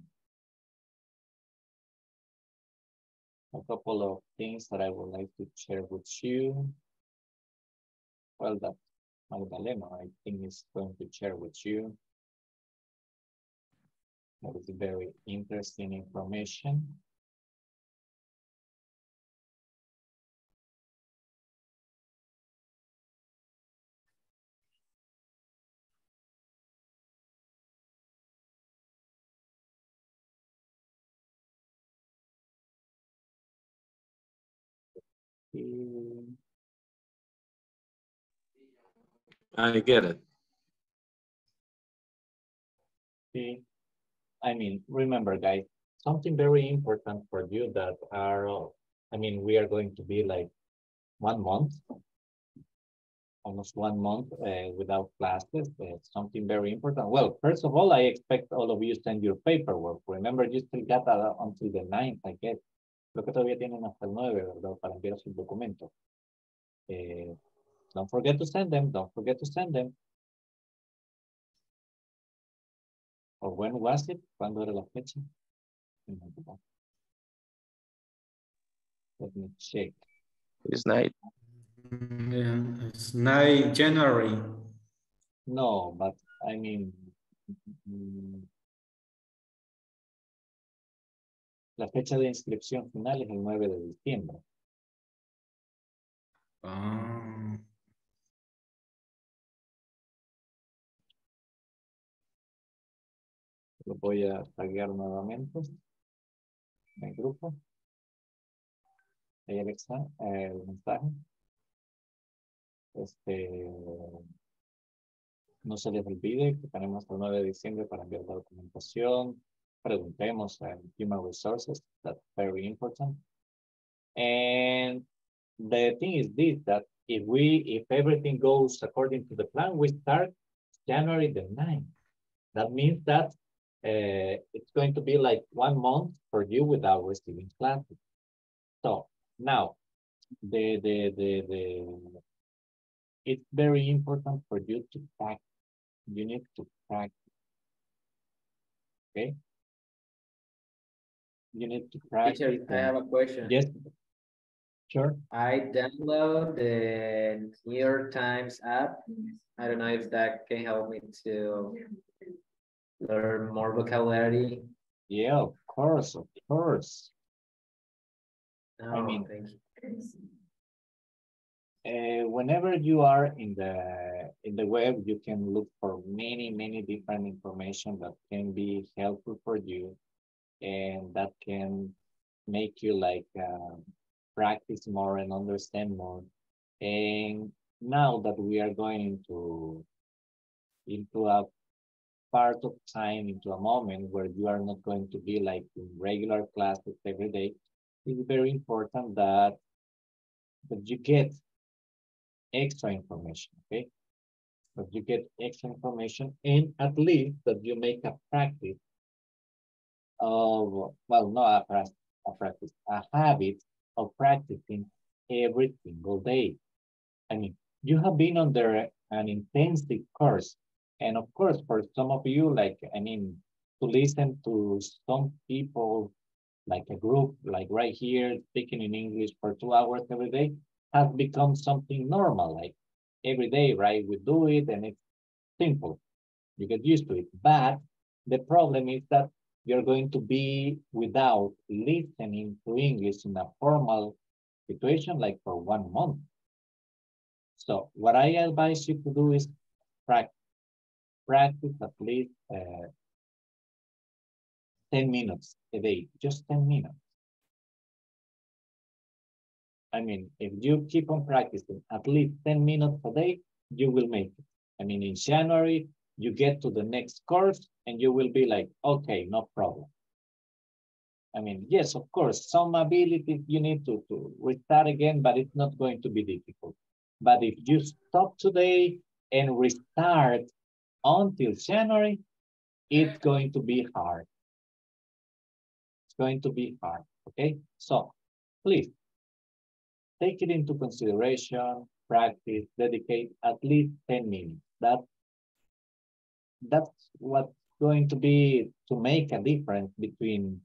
a couple of things that I would like to share with you. Well, that Magdalena, I think, is going to share with you. That is very interesting information. I get it. See, I mean, remember, guys, something very important for you that are, I mean, we are going to be like one month, almost one month uh, without classes. Uh, something very important. Well, first of all, I expect all of you send your paperwork. Remember, you still got uh, until the ninth, I guess. Lo que todavía tienen hasta el nueve, ¿verdad? Para enviar sus documentos. Eh, don't forget to send them. Don't forget to send them. Or when was it? ¿Cuándo era la fecha? Let me check. It's night. Yeah, it's night January. No, but I mean... La fecha de inscripción final es el nueve de diciembre. Ah. Lo voy a taguear nuevamente. del grupo. Ahí está el mensaje. Este, no se les olvide que tenemos el nueve de diciembre para enviar la documentación. Preguntemos a Human Resources. That's very important. And the thing is this, that if we, if everything goes according to the plan, we start January the ninth. That means that uh, it's going to be like one month for you without receiving classes. So now, the, the, the, the, it's very important for you to practice. You need to practice, okay? You need to practice. Teacher, I have a question. Yes. Sure. I download the New York Times app. I don't know if that can help me to learn more vocabulary. Yeah, of course, of course. Oh, I mean, thank you. Uh, whenever you are in the in the web, you can look for many, many different information that can be helpful for you, and that can make you like. Uh, practice more and understand more. And now that we are going into, into a part of time, into a moment where you are not going to be like in regular classes every day, it's very important that, that you get extra information, okay? That you get extra information and at least that you make a practice of, well, not a, a practice, a habit of practicing every single day. I mean, you have been under an intensive course. And of course, for some of you, like, I mean, to listen to some people, like a group, like right here, speaking in English for two hours every day, has become something normal, like every day, right? We do it and it's simple. You get used to it. But the problem is that you're going to be without listening to English in a formal situation, like for one month. So what I advise you to do is practice, practice at least uh, ten minutes a day, just ten minutes. I mean, if you keep on practicing at least ten minutes a day, you will make it. I mean, in January, you get to the next course and you will be like, okay, no problem. I mean, yes, of course, some ability you need to, to restart again, but it's not going to be difficult. But if you stop today and restart until January, it's going to be hard. It's going to be hard, okay? So please take it into consideration, practice, dedicate at least ten minutes. That's That's what's going to be to make a difference between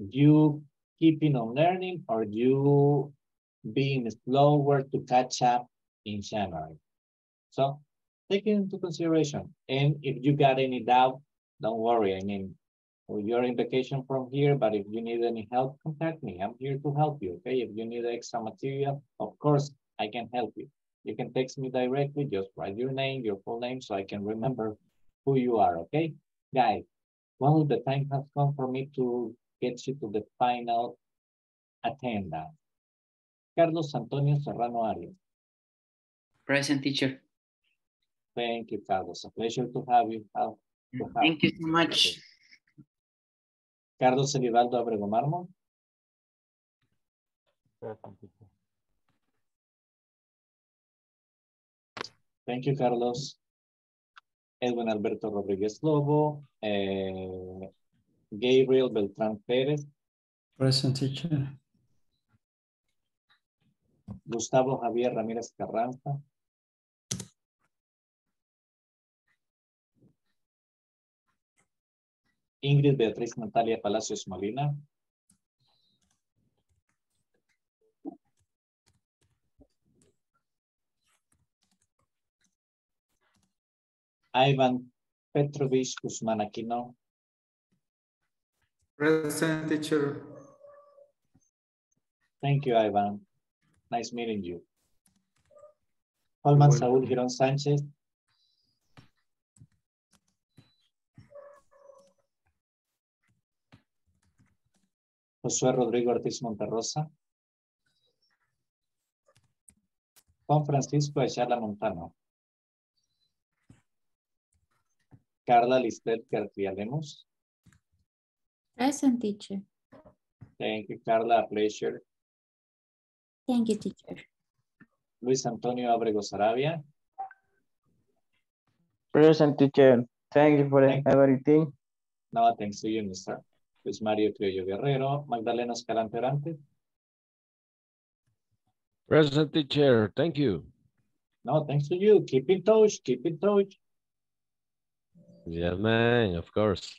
you keeping on learning or you being slower to catch up in January. So take it into consideration. And if you got any doubt, don't worry. I mean, you're in vacation from here, but if you need any help, contact me. I'm here to help you, okay? If you need extra material, of course, I can help you. You can text me directly, just write your name, your full name, so I can remember who you are, okay? Guys, well, the time has come for me to get you to the final attendance. Carlos Antonio Serrano Arias. Present, teacher. Thank you, Carlos. A pleasure to have you. To have Thank you so much. Carlos Elivaldo Abrego Marmol. Thank you, Carlos. Edwin Alberto Rodríguez Lobo, uh, Gabriel Beltrán Pérez. Present, teacher. Gustavo Javier Ramírez Carranza. Ingrid Beatriz Natalia Palacios Molina. Ivan Petrovich Guzman Aquino. Present, teacher. Thank you, Ivan. Nice meeting you. Holman Saúl Girón Sánchez. Josué Rodrigo Ortiz Monterrosa. Juan Francisco Ayala Montano. Carla Lissette García Lemus. Present, teacher. Thank you, Carla. A pleasure. Thank you, teacher. Luis Antonio Ábrego Sarabia. Present, teacher. Thank you for Thank everything. You. No, thanks to you, mister. Luis Mario Criollo Guerrero. Magdaleno Escalante Orantes. Present, teacher. Thank you. No, thanks to you. Keep in touch. Keep in touch. Yeah, man, of course.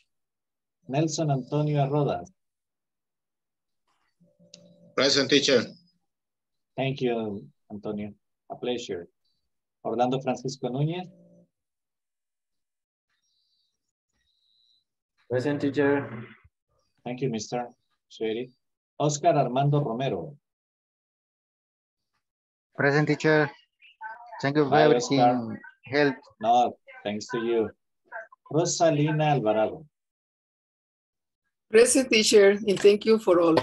Nelson Antonio Rodas. Present, teacher. Thank you, Antonio. A pleasure. Orlando Francisco Nunez. Present, teacher. Thank you, mister. Sherry. Oscar Armando Romero. Present, teacher. Thank you for everything. Help. No, thanks to you. Rosalina Alvarado. Present, teacher, and thank you for all.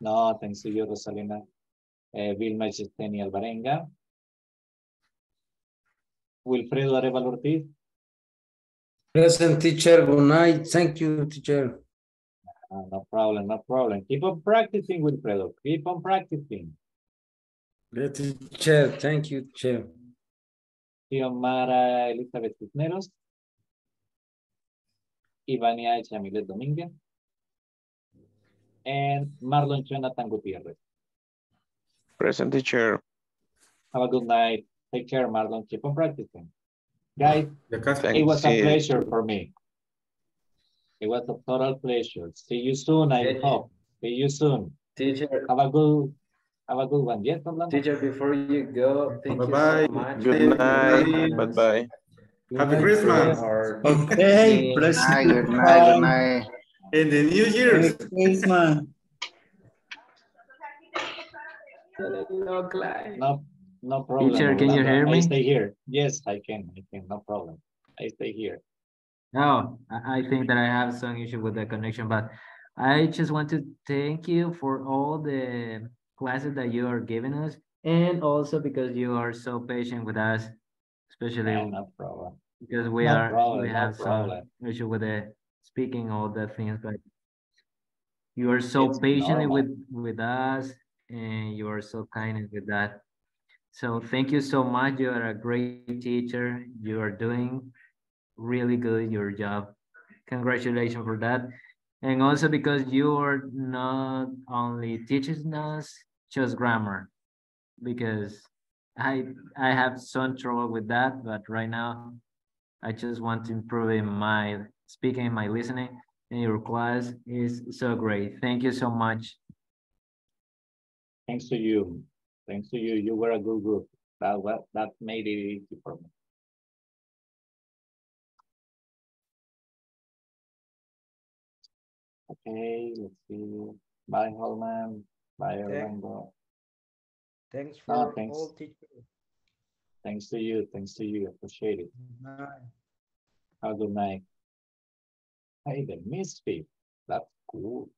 No, thanks to you, Rosalina. Uh, Vilma Yesenia Alvarenga. Wilfredo Arevalo Ortiz. Present, teacher. Good night. Thank you, teacher. No, no problem, no problem. Keep on practicing, Wilfredo. Keep on practicing. Yes, teacher. Thank you, teacher. Xiomara Elizabeth Cisneros. Ivania Chamile Dominguez, and Marlon Jonathan Gutierrez. Present, teacher. Have a good night. Take care, Marlon. Keep on practicing. Guys, it was a pleasure for me. It was a total pleasure. See you soon, I hope. See you soon. Teacher. Have a good, have a good one. Yes, Orlando? Teacher, before you go, thank bye -bye. you so much. Good night. Bye-bye. Happy Christmas. Okay. Good night, good night, good night. In the New Year's. Christmas. No, no problem. Teacher, can you hear me? I stay here. Yes, I can. I can. No problem. I stay here. No, I think that I have some issue with the connection, but I just want to thank you for all the classes that you are giving us, and also because you are so patient with us. Especially yeah, no problem. because we no are problem, we have no some issue with the speaking, all the things, but you are so it's patient with, with us, and you are so kind with that. So thank you so much. You are a great teacher. You are doing really good your job. Congratulations for that. And also because you are not only teaching us just grammar, because I I have some trouble with that, but right now I just want to improve in my speaking, in my listening, and your class is so great. Thank you so much. Thanks to you. Thanks to you. You were a good group. That, that made it easy for me. Okay, let's see. Bye, Holman. Bye, Orlando. Thanks for no, thanks. all teachers. Thanks to you. Thanks to you. Appreciate it. Good night. Have a good night. Hey, the misfit. That's cool.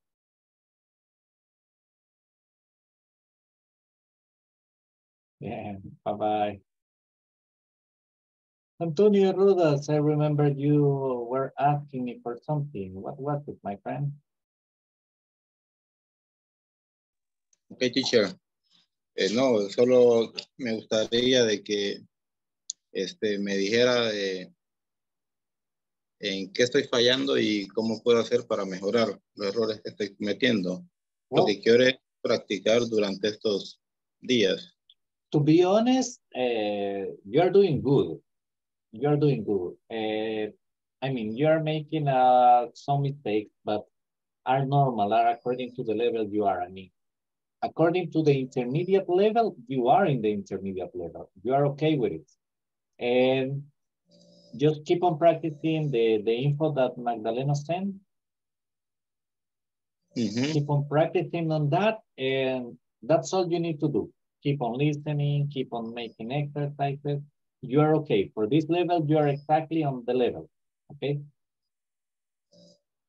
Yeah. Bye-bye. Antonio Rodas, I remember you were asking me for something. What was it, my friend? Okay, teacher. Eh, no, solo me gustaría de que este, me dijera de, en qué estoy fallando y cómo puedo hacer para mejorar los errores que estoy cometiendo. Well, lo que quiero es practicar durante estos días. To be honest, uh, you are doing good. You are doing good. Uh, I mean, you are making uh, some mistakes, but are normal, are according to the level you are. I mean, according to the intermediate level, you are in the intermediate level. You are okay with it. And just keep on practicing the, the info that Magdalena sent. Mm-hmm. Keep on practicing on that, and that's all you need to do. Keep on listening, keep on making exercises. You are okay. For this level, you are exactly on the level, okay?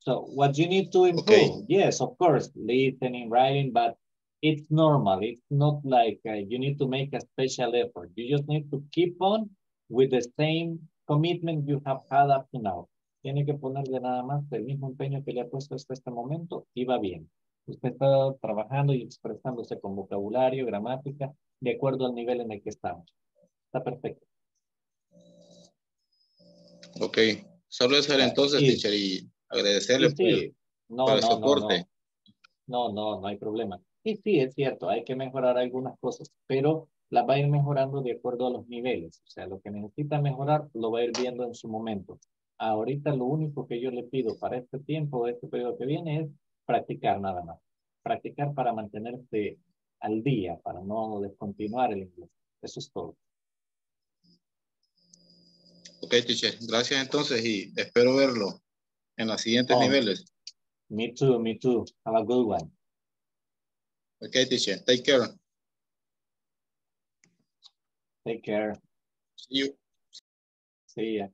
So what you need to improve, okay. Yes, of course, listen in writing, but it's normal. It's not like uh, you need to make a special effort. You just need to keep on with the same commitment you have had up to now. Tiene que ponerle nada más el mismo empeño que le ha puesto hasta este momento y va bien. Usted está trabajando y expresándose con vocabulario, gramática, de acuerdo al nivel en el que estamos. Está perfecto. Ok. Solo eso era entonces, sí. Teacher, y agradecerle sí, sí. Por, no, por el no, soporte. No no. no, no, no hay problema. Y sí, es cierto, hay que mejorar algunas cosas, pero las va a ir mejorando de acuerdo a los niveles. O sea, lo que necesita mejorar lo va a ir viendo en su momento. Ahorita lo único que yo le pido para este tiempo, este periodo que viene, es practicar nada más. Practicar para mantenerse al día, para no descontinuar el inglés. Eso es todo. Ok, teacher. Gracias entonces y espero verlo en los siguientes oh, niveles. Me too, me too. Have a good one. Ok, teacher. Take care. Take care. See you. See ya.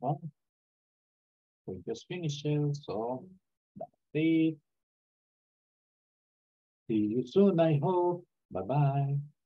Well, we just finished it, so that's it. See you soon, I hope. Bye-bye.